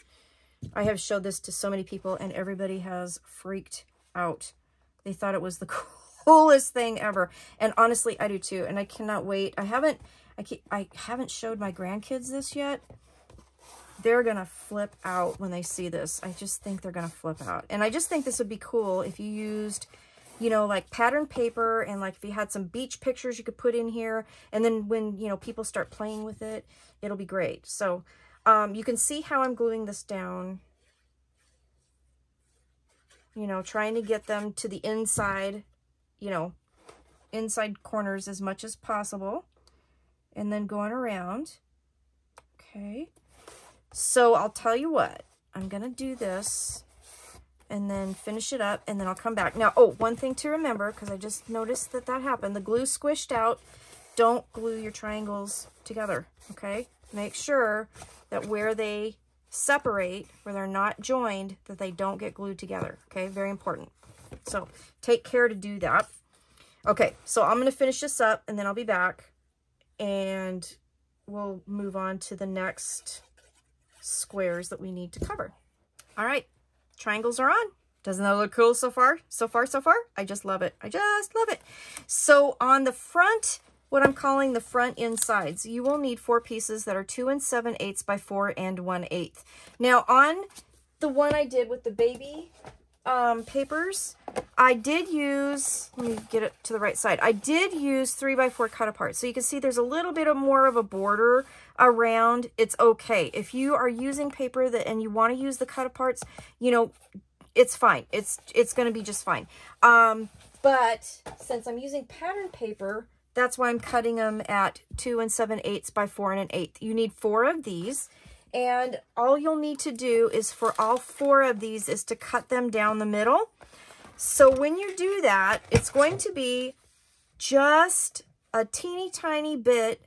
I have showed this to so many people and everybody has freaked out. They thought it was the coolest thing ever. And honestly, I do too. And I cannot wait. I haven't, I can't, I haven't showed my grandkids this yet. They're going to flip out when they see this. I just think they're going to flip out. And I just think this would be cool if you used, you know, like pattern paper, and like if you had some beach pictures you could put in here. And then when, you know, people start playing with it, it'll be great. So um, you can see how I'm gluing this down. You know, trying to get them to the inside, you know, inside corners as much as possible, and then going around. Okay, so I'll tell you what, I'm gonna do this and then finish it up, and then I'll come back. Now, oh, one thing to remember, because I just noticed that that happened, the glue squished out. Don't glue your triangles together, okay? Make sure that where they separate, where they're not joined, that they don't get glued together, okay? Very important. So take care to do that. Okay, so I'm going to finish this up and then I'll be back and we'll move on to the next squares that we need to cover. All right, triangles are on. Doesn't that look cool so far? So far, so far? I just love it. I just love it. So on the front, what I'm calling the front insides, you will need four pieces that are two and seven eighths by four and one eighth. Now on the one I did with the baby um, papers, I did use, let me get it to the right side. I did use three by four cut apart. So you can see there's a little bit of more of a border around. It's okay. If you are using paper that, and you want to use the cut aparts, you know, it's fine. It's, it's going to be just fine. Um, but since I'm using pattern paper, that's why I'm cutting them at two and seven eighths by four and an eighth. You need four of these, and all you'll need to do is for all four of these is to cut them down the middle. So when you do that, it's going to be just a teeny tiny bit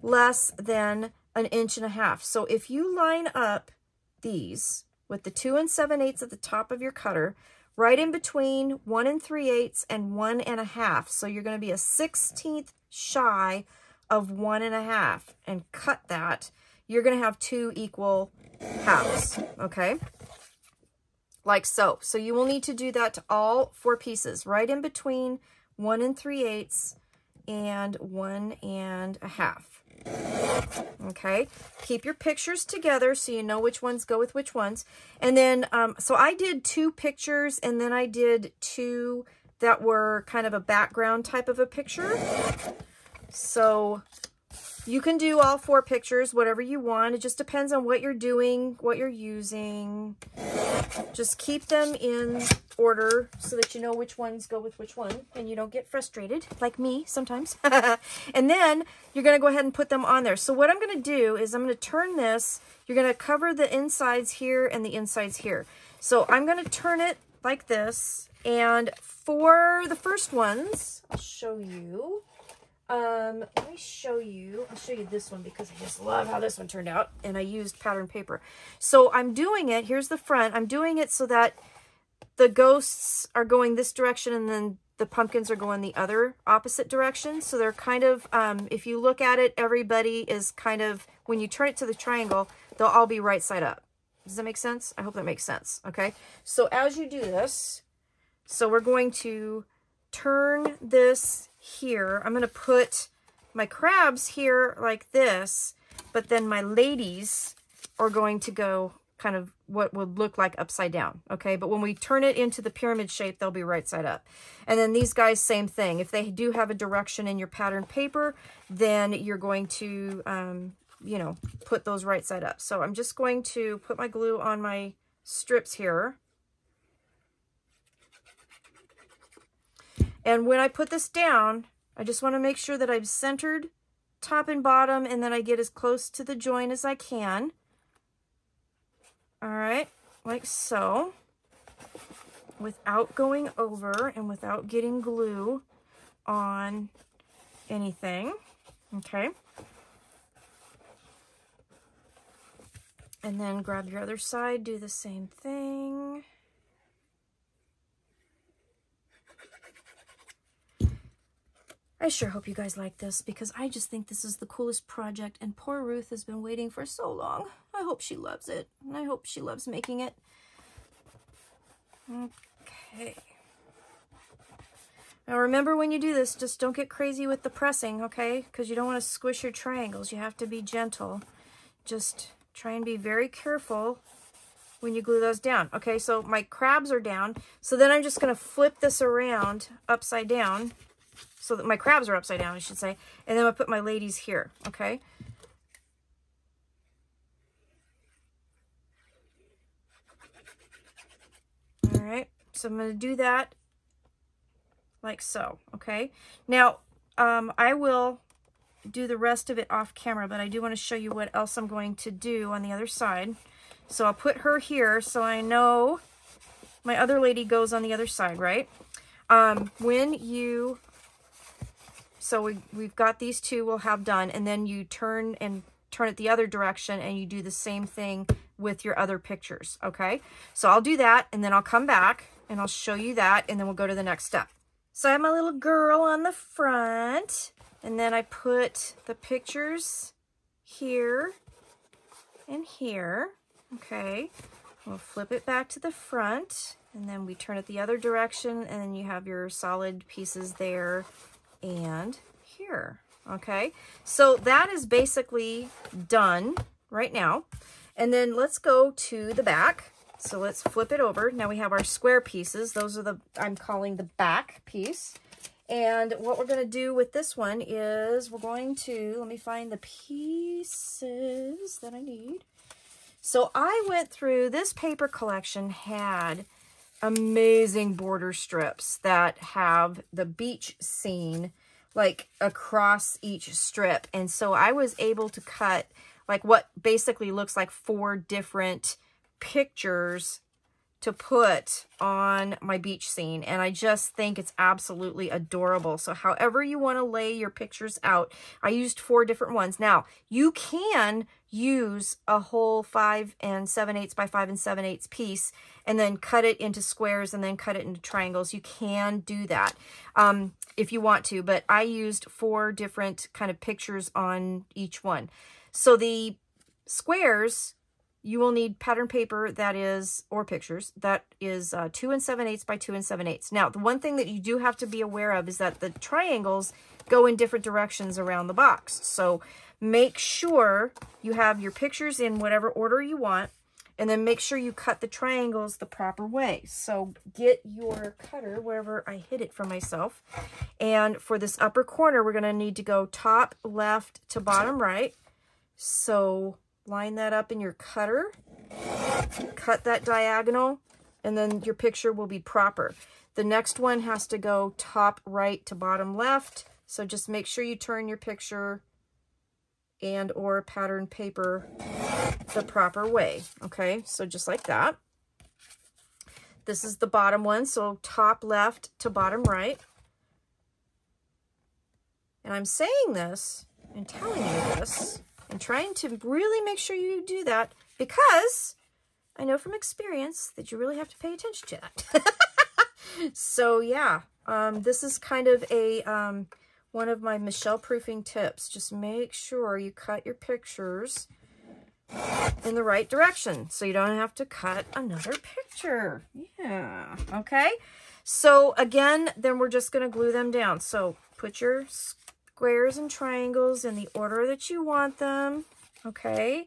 less than an inch and a half. So if you line up these with the two and seven eighths at the top of your cutter, right in between one and three eighths and one and a half. So you're going to be a sixteenth shy of one and a half, and cut that. You're going to have two equal halves, okay? Like so. So you will need to do that to all four pieces, right in between one and three eighths and one and a half. Okay, keep your pictures together so you know which ones go with which ones. And then, um, so I did two pictures, and then I did two that were kind of a background type of a picture. So you can do all four pictures, whatever you want. It just depends on what you're doing, what you're using. Just keep them in order so that you know which ones go with which one and you don't get frustrated like me sometimes. And then you're going to go ahead and put them on there. So what I'm going to do is I'm going to turn this. You're going to cover the insides here and the insides here. So I'm going to turn it like this. And for the first ones, I'll show you. Um, let me show you, I'll show you this one because I just love how this one turned out, and I used pattern paper. So I'm doing it, here's the front, I'm doing it so that the ghosts are going this direction and then the pumpkins are going the other opposite direction. So they're kind of, um, if you look at it, everybody is kind of, when you turn it to the triangle, they'll all be right side up. Does that make sense? I hope that makes sense, okay? So as you do this, so we're going to turn this here. I'm going to put my crabs here like this, but then my ladies are going to go kind of what would look like upside down, okay? But when we turn it into the pyramid shape, they'll be right side up. And then these guys, same thing. If they do have a direction in your pattern paper, then you're going to, um, you know, put those right side up. So I'm just going to put my glue on my strips here. And when I put this down, I just want to make sure that I'm centered top and bottom, and then I get as close to the join as I can. All right, like so, without going over and without getting glue on anything, okay? And then grab your other side, do the same thing. I sure hope you guys like this because I just think this is the coolest project, and poor Ruth has been waiting for so long. I hope she loves it, and I hope she loves making it. Okay. Now remember, when you do this, just don't get crazy with the pressing, okay? Because you don't want to squish your triangles. You have to be gentle. Just try and be very careful when you glue those down. Okay, so my crabs are down. So then I'm just going to flip this around upside down. So that my crabs are upside down, I should say. And then I put my ladies here, okay? All right, so I'm going to do that like so, okay? Now, um, I will do the rest of it off camera, but I do want to show you what else I'm going to do on the other side. So I'll put her here so I know my other lady goes on the other side, right? Um, when you... So we, we've got these two we'll have done, and then you turn and turn it the other direction and you do the same thing with your other pictures, okay? So I'll do that, and then I'll come back and I'll show you that, and then we'll go to the next step. So I have my little girl on the front, and then I put the pictures here and here, okay? We'll flip it back to the front, and then we turn it the other direction, and then you have your solid pieces there and here, okay? So that is basically done right now. And then let's go to the back. So let's flip it over. Now we have our square pieces. Those are the, I'm calling the back piece. And what we're gonna do with this one is we're going to, let me find the pieces that I need. So I went through, this paper collection had amazing border strips that have the beach scene like across each strip, and so I was able to cut like what basically looks like four different pictures to put on my beach scene, and I just think it's absolutely adorable. So however you want to lay your pictures out, I used four different ones. Now you can use a whole five and seven eighths by five and seven eighths piece and then cut it into squares and then cut it into triangles. You can do that um, if you want to, but I used four different kind of pictures on each one. So the squares, you will need pattern paper that is, or pictures, that is uh, two and seven eighths by two and seven eighths. Now, the one thing that you do have to be aware of is that the triangles go in different directions around the box. So make sure you have your pictures in whatever order you want, and then make sure you cut the triangles the proper way. So get your cutter, wherever I hid it for myself. And for this upper corner, we're gonna need to go top left to bottom right. So line that up in your cutter, cut that diagonal, and then your picture will be proper. The next one has to go top right to bottom left. So just make sure you turn your picture and or pattern paper the proper way. Okay, so just like that. This is the bottom one, so top left to bottom right. And I'm saying this and telling you this and trying to really make sure you do that, because I know from experience that you really have to pay attention to that. So yeah, um, this is kind of a um, one of my Michelle proofing tips. Just make sure you cut your pictures in the right direction so you don't have to cut another picture. Yeah, okay. So again, then we're just gonna glue them down. So put your squares and triangles in the order that you want them, okay?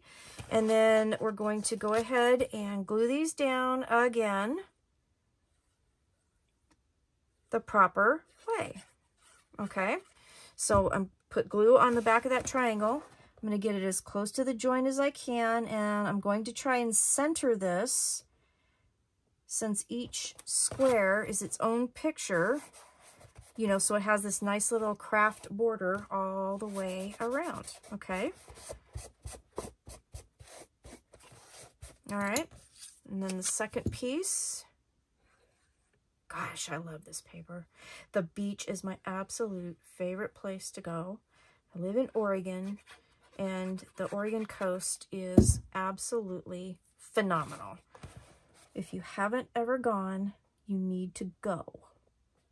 And then we're going to go ahead and glue these down again the proper way, okay? So I'm put glue on the back of that triangle. I'm gonna get it as close to the joint as I can, and I'm going to try and center this since each square is its own picture. You know, so it has this nice little craft border all the way around, okay? All right, and then the second piece. Gosh, I love this paper. The beach is my absolute favorite place to go. I live in Oregon, and the Oregon coast is absolutely phenomenal. If you haven't ever gone, you need to go.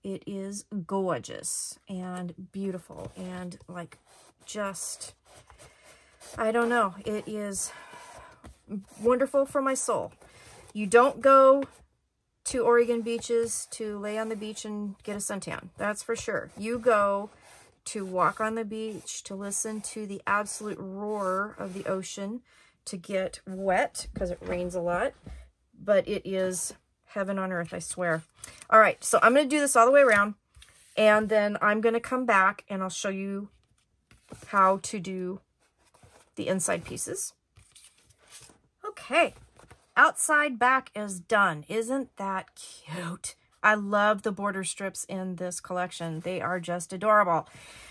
It is gorgeous and beautiful and like just, I don't know, it is wonderful for my soul. You don't go to Oregon beaches to lay on the beach and get a suntan, that's for sure. You go to walk on the beach, to listen to the absolute roar of the ocean, to get wet because it rains a lot, but it is heaven on earth, I swear. All right, so I'm going to do this all the way around, and then I'm going to come back and I'll show you how to do the inside pieces. Okay, outside back is done. Isn't that cute? I love the border strips in this collection. They are just adorable.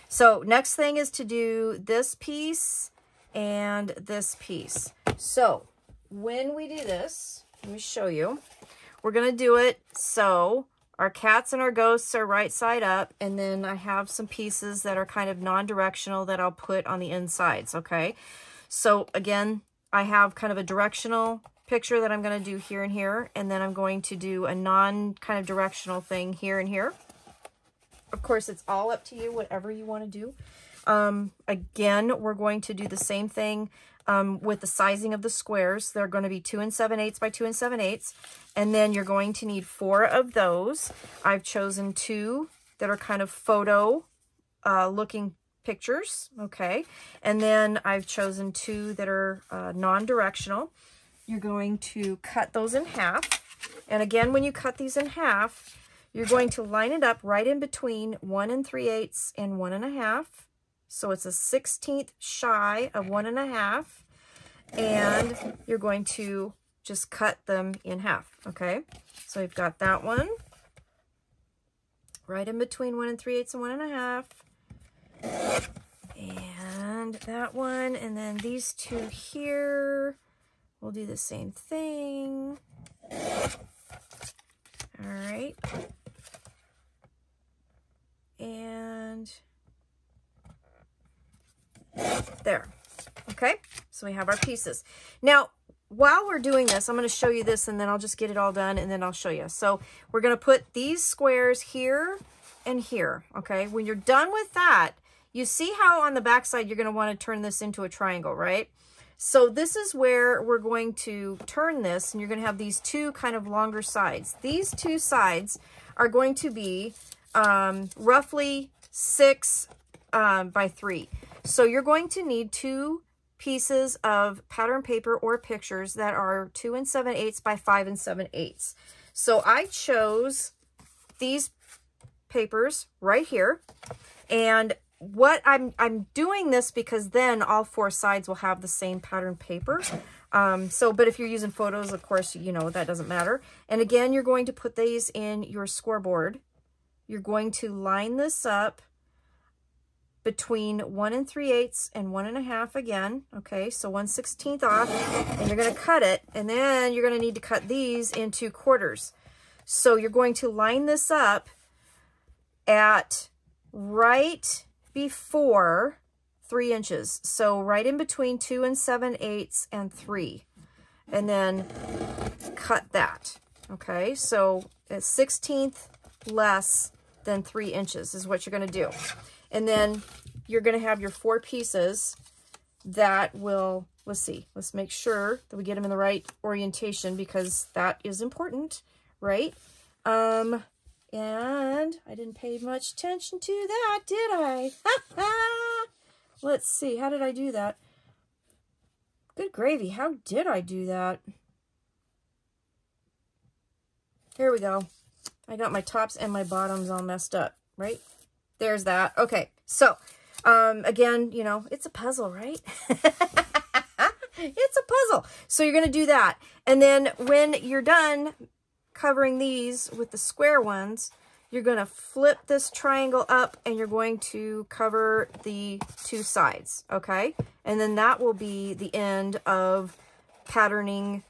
So next thing is to do this piece and this piece. So when we do this, let me show you. We're going to do it so our cats and our ghosts are right side up, and then I have some pieces that are kind of non-directional that I'll put on the insides, okay? So again, I have kind of a directional picture that I'm going to do here and here, and then I'm going to do a non kind of directional thing here and here. Of course, it's all up to you, whatever you want to do. Um, again, we're going to do the same thing Um, with the sizing of the squares. They're going to be two and seven eighths by two and seven eighths. And then you're going to need four of those. I've chosen two that are kind of photo uh, looking pictures. Okay. And then I've chosen two that are uh, non-directional. You're going to cut those in half. And again, when you cut these in half, you're going to line it up right in between one and three eighths and one and a half. So it's a sixteenth shy of one and a half, and you're going to just cut them in half, okay? So we've got that one, right in between one and three eighths and one and a half, and that one, and then these two here, we'll do the same thing, All right. And there. Okay, so we have our pieces. Now, while we're doing this, I'm going to show you this, and then I'll just get it all done, and then I'll show you. So we're going to put these squares here and here, okay? When you're done with that, you see how on the back side you're going to want to turn this into a triangle, right? So this is where we're going to turn this, and you're going to have these two kind of longer sides. These two sides are going to be um, roughly six um, by three. So you're going to need two pieces of pattern paper or pictures that are two and seven eighths by five and seven eighths. So I chose these papers right here, and what I'm I'm doing this because then all four sides will have the same pattern paper. Um, so, but if you're using photos, of course, you know, that doesn't matter. And again, you're going to put these in your scoreboard. You're going to line this up between one and three eighths and one and a half again. Okay, so one sixteenth off, and you're gonna cut it, and then you're gonna need to cut these into quarters. So you're going to line this up at right before three inches. So right in between two and seven eighths and three, and then cut that. Okay, so a sixteenth less than three inches is what you're gonna do. And then you're going to have your four pieces that will, let's see, let's make sure that we get them in the right orientation, because that is important, right? Um, and I didn't pay much attention to that, did I? Let's see, how did I do that? Good gravy, how did I do that? Here we go. I got my tops and my bottoms all messed up, right? There's that. Okay, so um, again, you know, it's a puzzle, right? It's a puzzle. So you're going to do that. And then when you're done covering these with the square ones, you're going to flip this triangle up, and you're going to cover the two sides, okay? And then that will be the end of patterning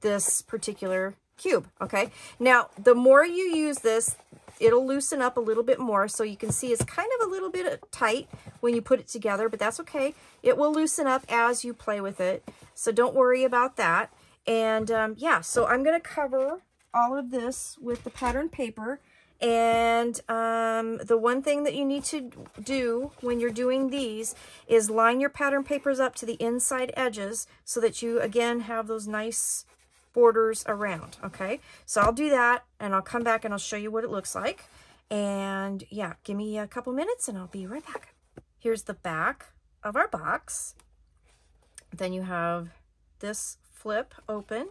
this particular cube, okay? Now, the more you use this, it'll loosen up a little bit more. So you can see it's kind of a little bit tight when you put it together, but that's okay. It will loosen up as you play with it. So don't worry about that. And um, yeah, so I'm going to cover all of this with the pattern paper. And um, the one thing that you need to do when you're doing these is line your pattern papers up to the inside edges so that you, again, have those nice borders around, okay? So I'll do that, and I'll come back and I'll show you what it looks like. And yeah, give me a couple minutes and I'll be right back. Here's the back of our box. Then you have this flip open.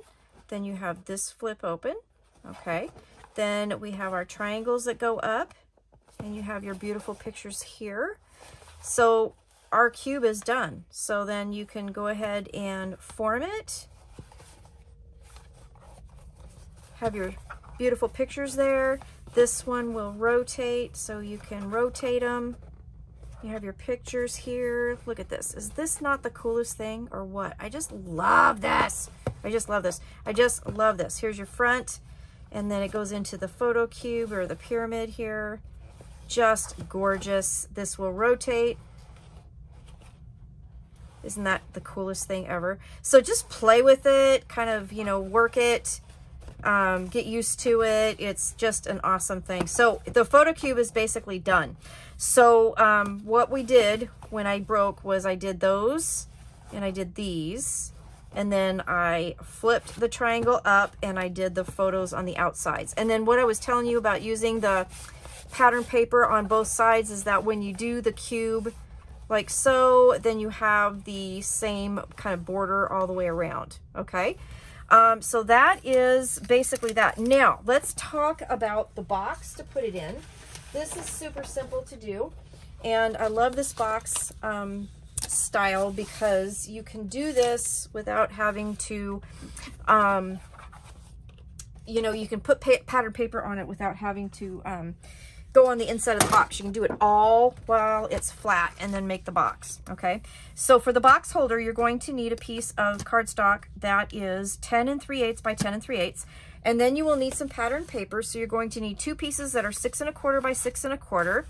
Then you have this flip open, okay? Then we have our triangles that go up, and you have your beautiful pictures here. So our cube is done. So then you can go ahead and form it. Have your beautiful pictures there. This one will rotate, so you can rotate them. You have your pictures here. Look at this. Is this not the coolest thing or what? I just love this. I just love this. I just love this. Here's your front, and then it goes into the photo cube or the pyramid here. Just gorgeous. This will rotate. Isn't that the coolest thing ever? So just play with it, kind of, you know, work it. Um, get used to it. It's just an awesome thing. So the photo cube is basically done. So um, what we did when I broke was I did those, and I did these, and then I flipped the triangle up, and I did the photos on the outsides. And then what I was telling you about using the pattern paper on both sides is that when you do the cube like so, then you have the same kind of border all the way around, okay? Um, so that is basically that. Now, let's talk about the box to put it in. This is super simple to do, and I love this box um, style because you can do this without having to, um, you know, you can put pa pattern paper on it without having to um, go on the inside of the box. You can do it all while it's flat and then make the box, okay? So for the box holder, you're going to need a piece of cardstock that is ten and three eighths by ten and three eighths. And then you will need some pattern paper. So you're going to need two pieces that are six and a quarter by six and a quarter.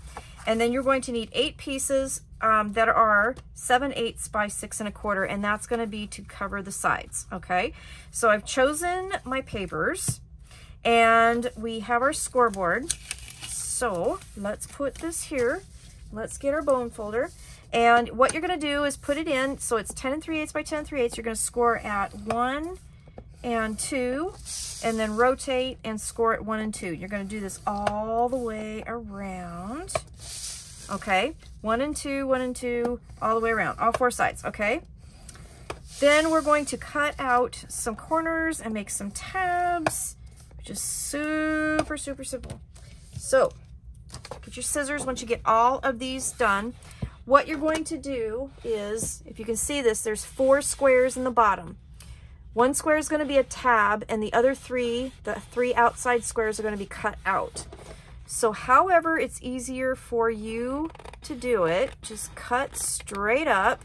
And then you're going to need eight pieces um, that are seven eighths by six and a quarter. And that's going to be to cover the sides. Okay. So I've chosen my papers and we have our scoreboard. So let's put this here. Let's get our bone folder. And what you're going to do is put it in. So it's ten and three eighths by ten and three eighths. You're going to score at one and two, and then rotate and score at one and two. You're going to do this all the way around. Okay. One and two, one and two, all the way around, all four sides. Okay. Then we're going to cut out some corners and make some tabs, which is super, super simple. So get your scissors once you get all of these done. What you're going to do is, if you can see this, there's four squares in the bottom. One square is going to be a tab, and the other three, the three outside squares, are going to be cut out. So however it's easier for you to do it, just cut straight up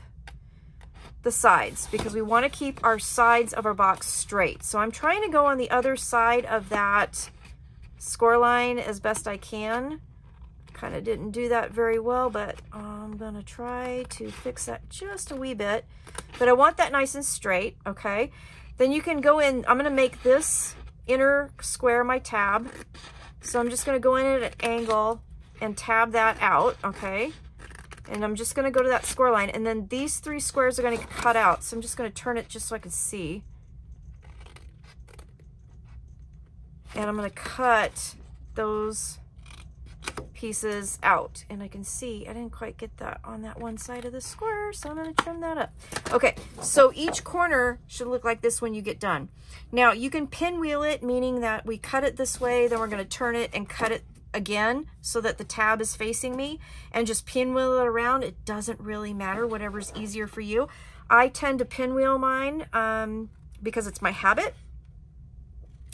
the sides, because we want to keep our sides of our box straight. So I'm trying to go on the other side of that score line as best I can. Kind of didn't do that very well, but I'm gonna try to fix that just a wee bit. But I want that nice and straight, okay? Then you can go in, I'm gonna make this inner square my tab. So I'm just gonna go in at an angle and tab that out, okay? And I'm just gonna go to that score line, and then these three squares are gonna get cut out. So I'm just gonna turn it just so I can see. And I'm gonna cut those pieces out, and I can see I didn't quite get that on that one side of the square, so I'm going to trim that up. Okay, so each corner should look like this when you get done. Now you can pinwheel it, meaning that we cut it this way, then we're going to turn it and cut it again so that the tab is facing me, and just pinwheel it around. It doesn't really matter, whatever's easier for you. I tend to pinwheel mine um, because it's my habit,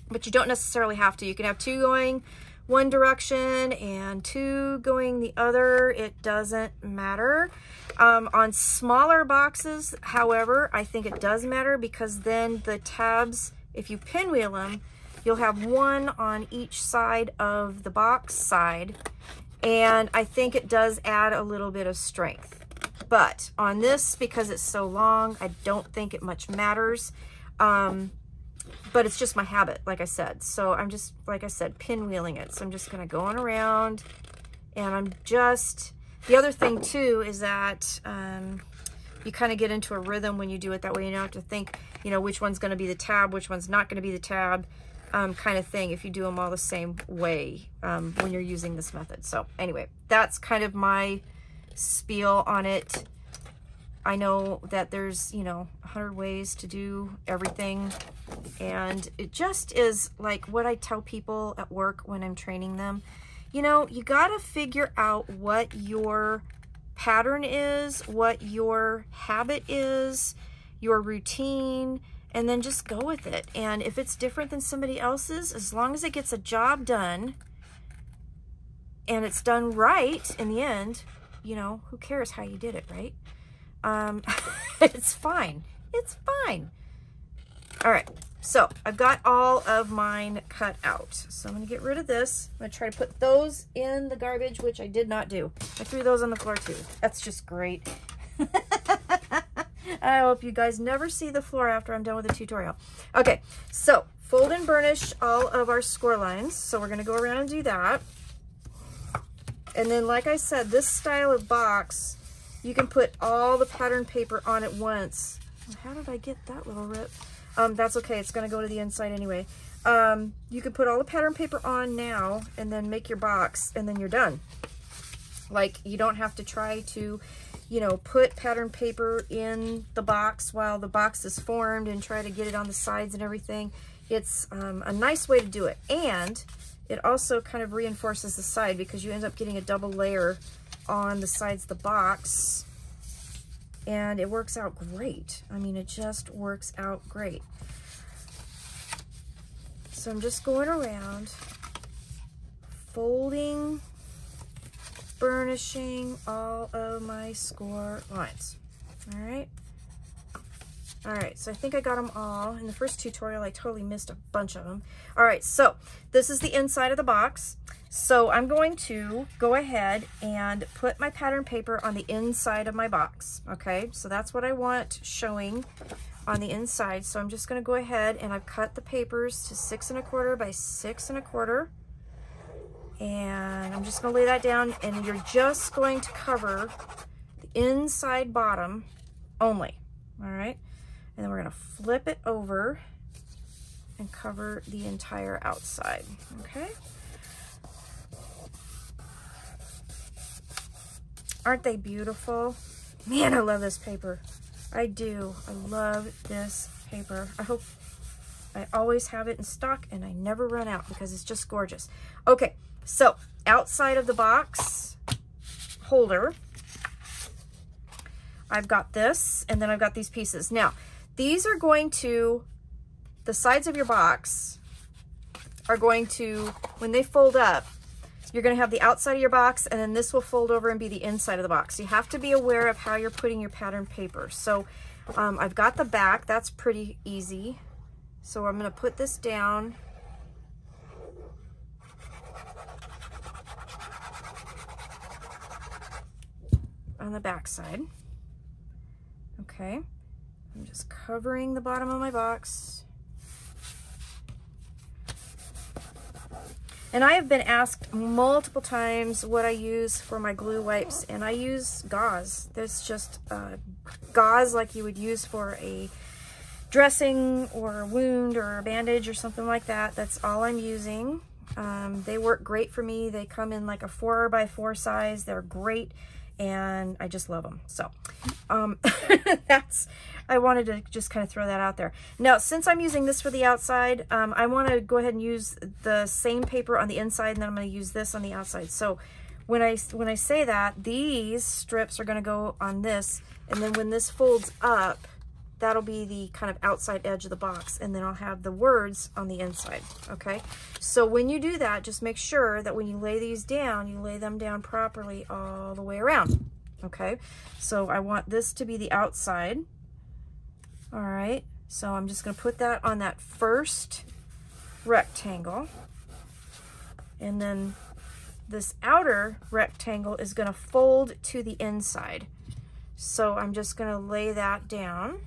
but you don't necessarily have to. You can have two going one direction and two going the other. It doesn't matter. Um, on smaller boxes, however, I think it does matter, because then the tabs, if you pinwheel them, you'll have one on each side of the box side. And I think it does add a little bit of strength. But on this, because it's so long, I don't think it much matters. Um, But it's just my habit, like I said. So I'm just, like I said, pinwheeling it. So I'm just gonna go on around, and I'm just, the other thing too is that um, you kind of get into a rhythm when you do it that way. You don't have to think, you know, which one's gonna be the tab, which one's not gonna be the tab, um, kind of thing, if you do them all the same way um, when you're using this method. So anyway, that's kind of my spiel on it. I know that there's, you know, a hundred ways to do everything, and it just is like what I tell people at work when I'm training them. You know, you gotta figure out what your pattern is, what your habit is, your routine, and then just go with it. And if it's different than somebody else's, as long as it gets a job done and it's done right in the end, you know, who cares how you did it, right? Um, it's fine. It's fine. All right. So I've got all of mine cut out. So I'm going to get rid of this. I'm going to try to put those in the garbage, which I did not do. I threw those on the floor too. That's just great. I hope you guys never see the floor after I'm done with the tutorial. Okay. So fold and burnish all of our score lines. So we're going to go around and do that. And then, like I said, this style of box, you can put all the pattern paper on at once. How did I get that little rip? Um, that's okay, it's gonna go to the inside anyway. Um, you can put all the pattern paper on now and then make your box, and then you're done. Like, you don't have to try to, you know, put pattern paper in the box while the box is formed and try to get it on the sides and everything. It's um, a nice way to do it. And it also kind of reinforces the side, because you end up getting a double layer on the sides of the box, and it works out great. I mean, it just works out great. So I'm just going around, folding, burnishing all of my score lines. All right. All right, so I think I got them all. In the first tutorial, I totally missed a bunch of them. All right, so this is the inside of the box. So I'm going to go ahead and put my pattern paper on the inside of my box, okay? So that's what I want showing on the inside. So I'm just gonna go ahead and I've cut the papers to six and a quarter by six and a quarter. And I'm just gonna lay that down, and you're just going to cover the inside bottom only, all right? And then we're gonna flip it over and cover the entire outside, okay? Aren't they beautiful? Man, I love this paper. I do, I love this paper. I hope I always have it in stock and I never run out because it's just gorgeous. Okay, so outside of the box holder, I've got this, and then I've got these pieces. Now, these are going to, the sides of your box are going to, when they fold up, you're gonna have the outside of your box, and then this will fold over and be the inside of the box. You have to be aware of how you're putting your pattern paper. So um, I've got the back, that's pretty easy. So I'm gonna put this down. On the back side. Okay, I'm just covering the bottom of my box. And I have been asked multiple times what I use for my glue wipes, and I use gauze. There's just uh, gauze like you would use for a dressing or a wound or a bandage or something like that. That's all I'm using. Um, they work great for me. They come in like a four by four size. They're great. And I just love them. So um, that's, I wanted to just kind of throw that out there. Now, since I'm using this for the outside, um, I want to go ahead and use the same paper on the inside, and then I'm going to use this on the outside. So when I, when I say that, these strips are going to go on this, and then when this folds up, that'll be the kind of outside edge of the box, and then I'll have the words on the inside, okay? So when you do that, just make sure that when you lay these down, you lay them down properly all the way around, okay? So I want this to be the outside, all right? So I'm just gonna put that on that first rectangle, and then this outer rectangle is gonna fold to the inside. So I'm just gonna lay that down.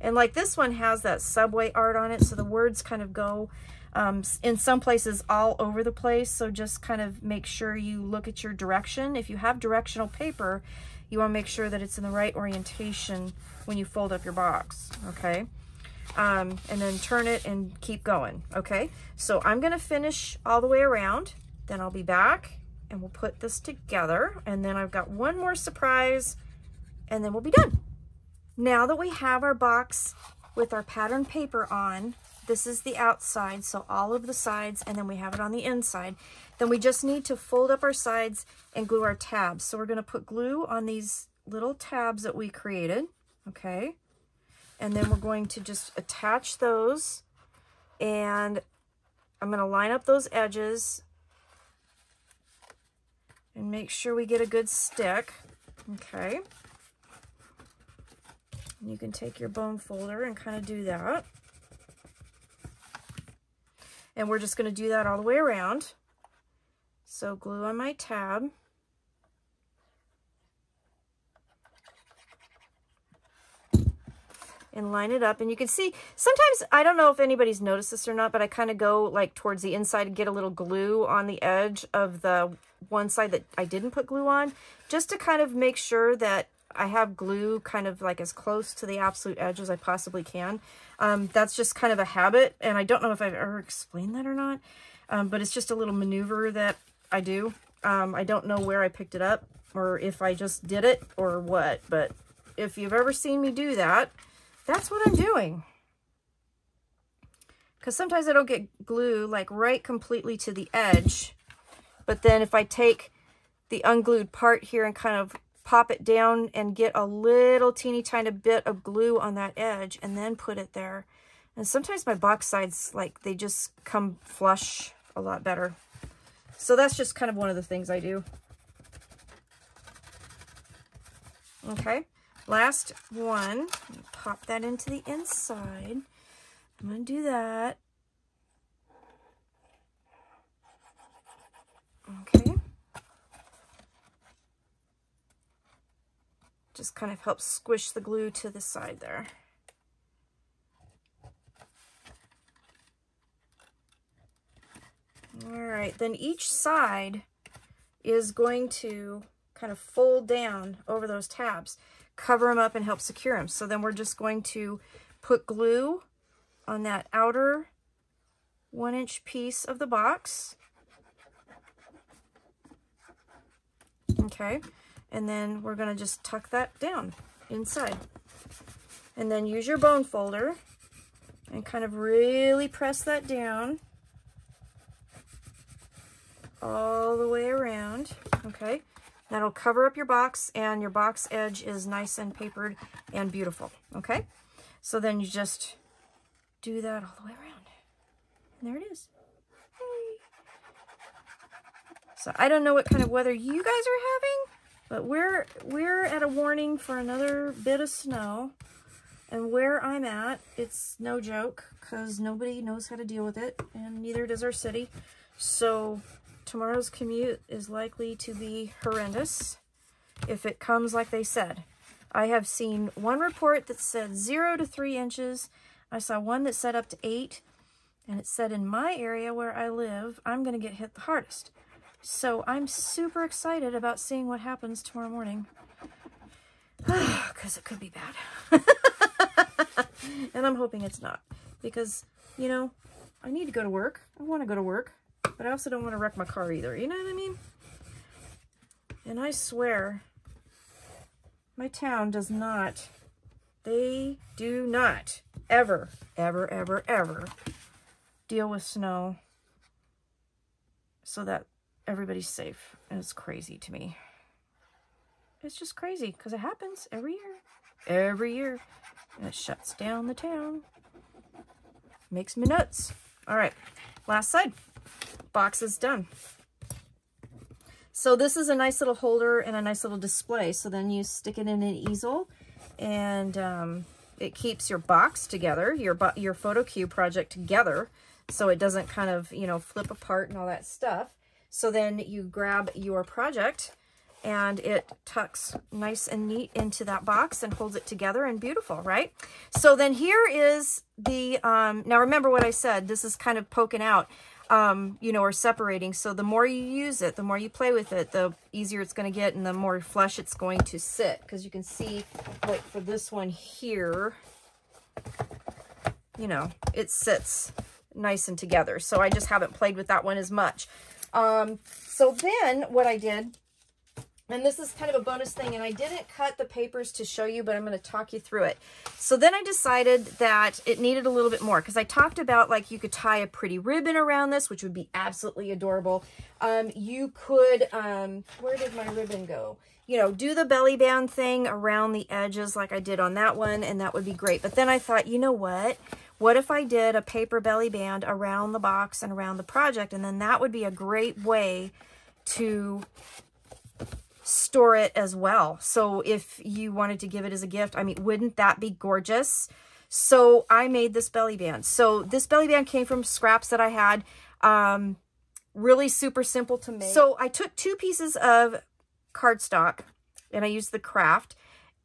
And like this one has that subway art on it, so the words kind of go um, in some places all over the place, so just kind of make sure you look at your direction. If you have directional paper, you wanna make sure that it's in the right orientation when you fold up your box, okay? Um, and then turn it and keep going, okay? So I'm gonna finish all the way around, then I'll be back and we'll put this together. And then I've got one more surprise, and then we'll be done. Now that we have our box with our pattern paper on, this is the outside, so all of the sides, and then we have it on the inside. Then we just need to fold up our sides and glue our tabs. So we're gonna put glue on these little tabs that we created, okay? And then we're going to just attach those, and I'm gonna line up those edges and make sure we get a good stick, okay? You can take your bone folder and kind of do that. And we're just gonna do that all the way around. So glue on my tab. And line it up, and you can see, sometimes, I don't know if anybody's noticed this or not, but I kind of go like towards the inside and get a little glue on the edge of the one side that I didn't put glue on, just to kind of make sure that I have glue kind of like as close to the absolute edge as I possibly can. Um, that's just kind of a habit, and I don't know if I've ever explained that or not, um, but it's just a little maneuver that I do. Um, I don't know where I picked it up or if I just did it or what, but if you've ever seen me do that, that's what I'm doing. Because sometimes I don't get glue like right completely to the edge, but then if I take the unglued part here and kind of pop it down and get a little teeny tiny bit of glue on that edge and then put it there. And sometimes my box sides, like, they just come flush a lot better. So that's just kind of one of the things I do. Okay, Last one, pop that into the inside. I'm going to do that. Okay. Just kind of helps squish the glue to the side there. All right, then each side is going to kind of fold down over those tabs, cover them up and help secure them. So then we're just going to put glue on that outer one inch piece of the box. Okay, and then we're gonna just tuck that down inside. And then use your bone folder and kind of really press that down all the way around, okay? That'll cover up your box, and your box edge is nice and papered and beautiful, okay? So then you just do that all the way around. And there it is. Hey. So I don't know what kind of weather you guys are having, but we're, we're at a warning for another bit of snow. And where I'm at, it's no joke, because nobody knows how to deal with it, and neither does our city. So tomorrow's commute is likely to be horrendous if it comes like they said. I have seen one report that said zero to three inches. I saw one that said up to eight, and it said in my area where I live, I'm going to get hit the hardest. So I'm super excited about seeing what happens tomorrow morning, because it could be bad. And I'm hoping it's not, because, you know, I need to go to work. I want to go to work. But I also don't want to wreck my car either, you know what I mean? And I swear, my town does not, they do not ever, ever, ever, ever deal with snow so that everybody's safe. And it's crazy to me. It's just crazy, because it happens every year. Every year. And it shuts down the town. Makes me nuts. All right, last side. Box is done. So this is a nice little holder and a nice little display. So then you stick it in an easel, and um, it keeps your box together, your your photo cube project together, so it doesn't kind of, you know, flip apart and all that stuff. So then you grab your project, and it tucks nice and neat into that box and holds it together and beautiful, right? So then here is the, um, now remember what I said, this is kind of poking out, um, you know, or separating. So the more you use it, the more you play with it, the easier it's gonna get and the more flush it's going to sit. Cause you can see, like for this one here, you know, it sits nice and together. So I just haven't played with that one as much. Um, so then what I did, and this is kind of a bonus thing, and I didn't cut the papers to show you, but I'm going to talk you through it. So then I decided that it needed a little bit more, because I talked about, like, you could tie a pretty ribbon around this, which would be absolutely adorable. Um, you could, um, where did my ribbon go? You know, do the belly band thing around the edges like I did on that one, and that would be great. But then I thought, you know what? What if I did a paper belly band around the box and around the project? And then that would be a great way to store it as well. So if you wanted to give it as a gift, I mean, wouldn't that be gorgeous? So I made this belly band. So this belly band came from scraps that I had. Um, really super simple to make. So I took two pieces of cardstock and I used the craft.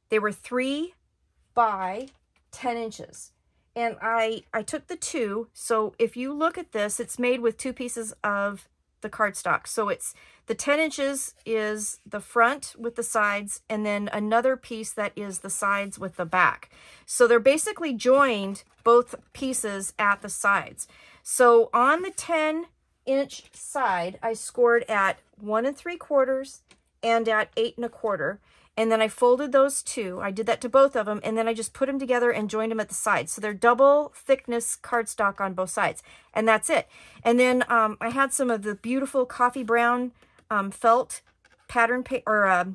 They were three by ten inches. And I, I took the two. So if you look at this, it's made with two pieces of the cardstock. So it's the ten inches is the front with the sides, and then another piece that is the sides with the back. So they're basically joined, both pieces at the sides. So on the ten inch side, I scored at one and three quarters and at eight and a quarter. And then I folded those two. I did that to both of them. And then I just put them together and joined them at the sides. So they're double thickness cardstock on both sides. And that's it. And then um, I had some of the beautiful coffee brown um, felt pattern pa or uh,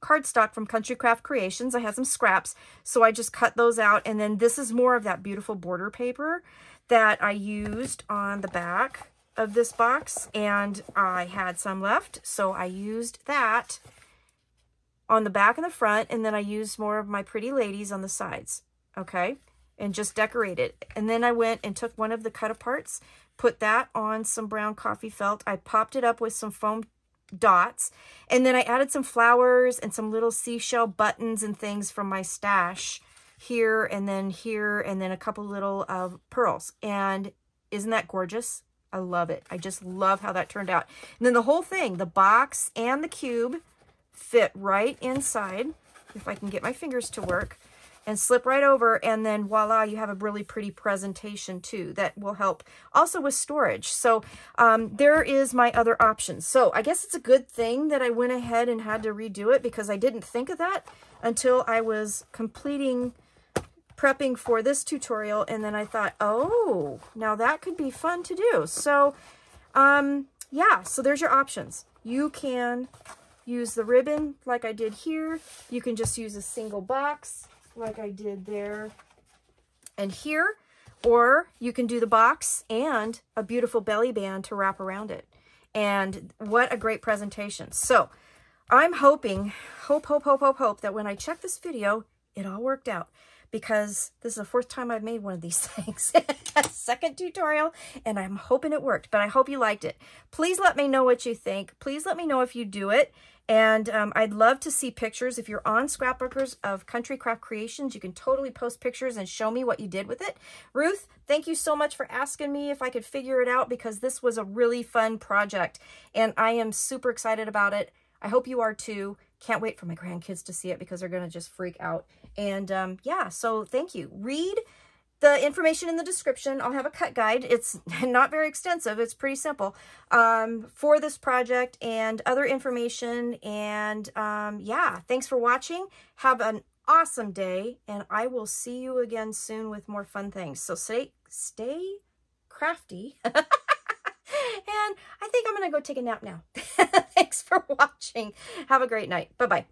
cardstock from Country Craft Creations. I had some scraps. So I just cut those out. And then this is more of that beautiful border paper that I used on the back of this box. And I had some left. So I used that on the back and the front, and then I used more of my pretty ladies on the sides, okay, and just decorated it. And then I went and took one of the cut aparts, put that on some brown coffee felt. I popped it up with some foam dots, and then I added some flowers and some little seashell buttons and things from my stash here, and then here, and then a couple little uh, pearls. And isn't that gorgeous? I love it. I just love how that turned out. And then the whole thing, the box and the cube, fit right inside, if I can get my fingers to work, and slip right over, and then voila, you have a really pretty presentation too that will help also with storage. So um, there is my other option. So I guess it's a good thing that I went ahead and had to redo it, because I didn't think of that until I was completing prepping for this tutorial, and then I thought, oh, now that could be fun to do. So um, yeah, so there's your options. You can use the ribbon like I did here. You can just use a single box like I did there and here, or you can do the box and a beautiful belly band to wrap around it. And what a great presentation. So I'm hoping, hope, hope, hope, hope, hope that when I check this video, it all worked out, because this is the fourth time I've made one of these things, a second tutorial, and I'm hoping it worked. But I hope you liked it. Please let me know what you think. Please let me know if you do it. And um, I'd love to see pictures. If you're on Scrapbookers of Country Craft Creations, you can totally post pictures and show me what you did with it. Ruth, thank you so much for asking me if I could figure it out, because this was a really fun project, and I am super excited about it. I hope you are too. Can't wait for my grandkids to see it, because they're going to just freak out. And um, yeah, so thank you. Read the information in the description. I'll have a cut guide. It's not very extensive. It's pretty simple um, for this project and other information. And um, yeah, thanks for watching. Have an awesome day, and I will see you again soon with more fun things. So stay, stay crafty. And I think I'm going to go take a nap now. Thanks for watching. Have a great night. Bye-bye.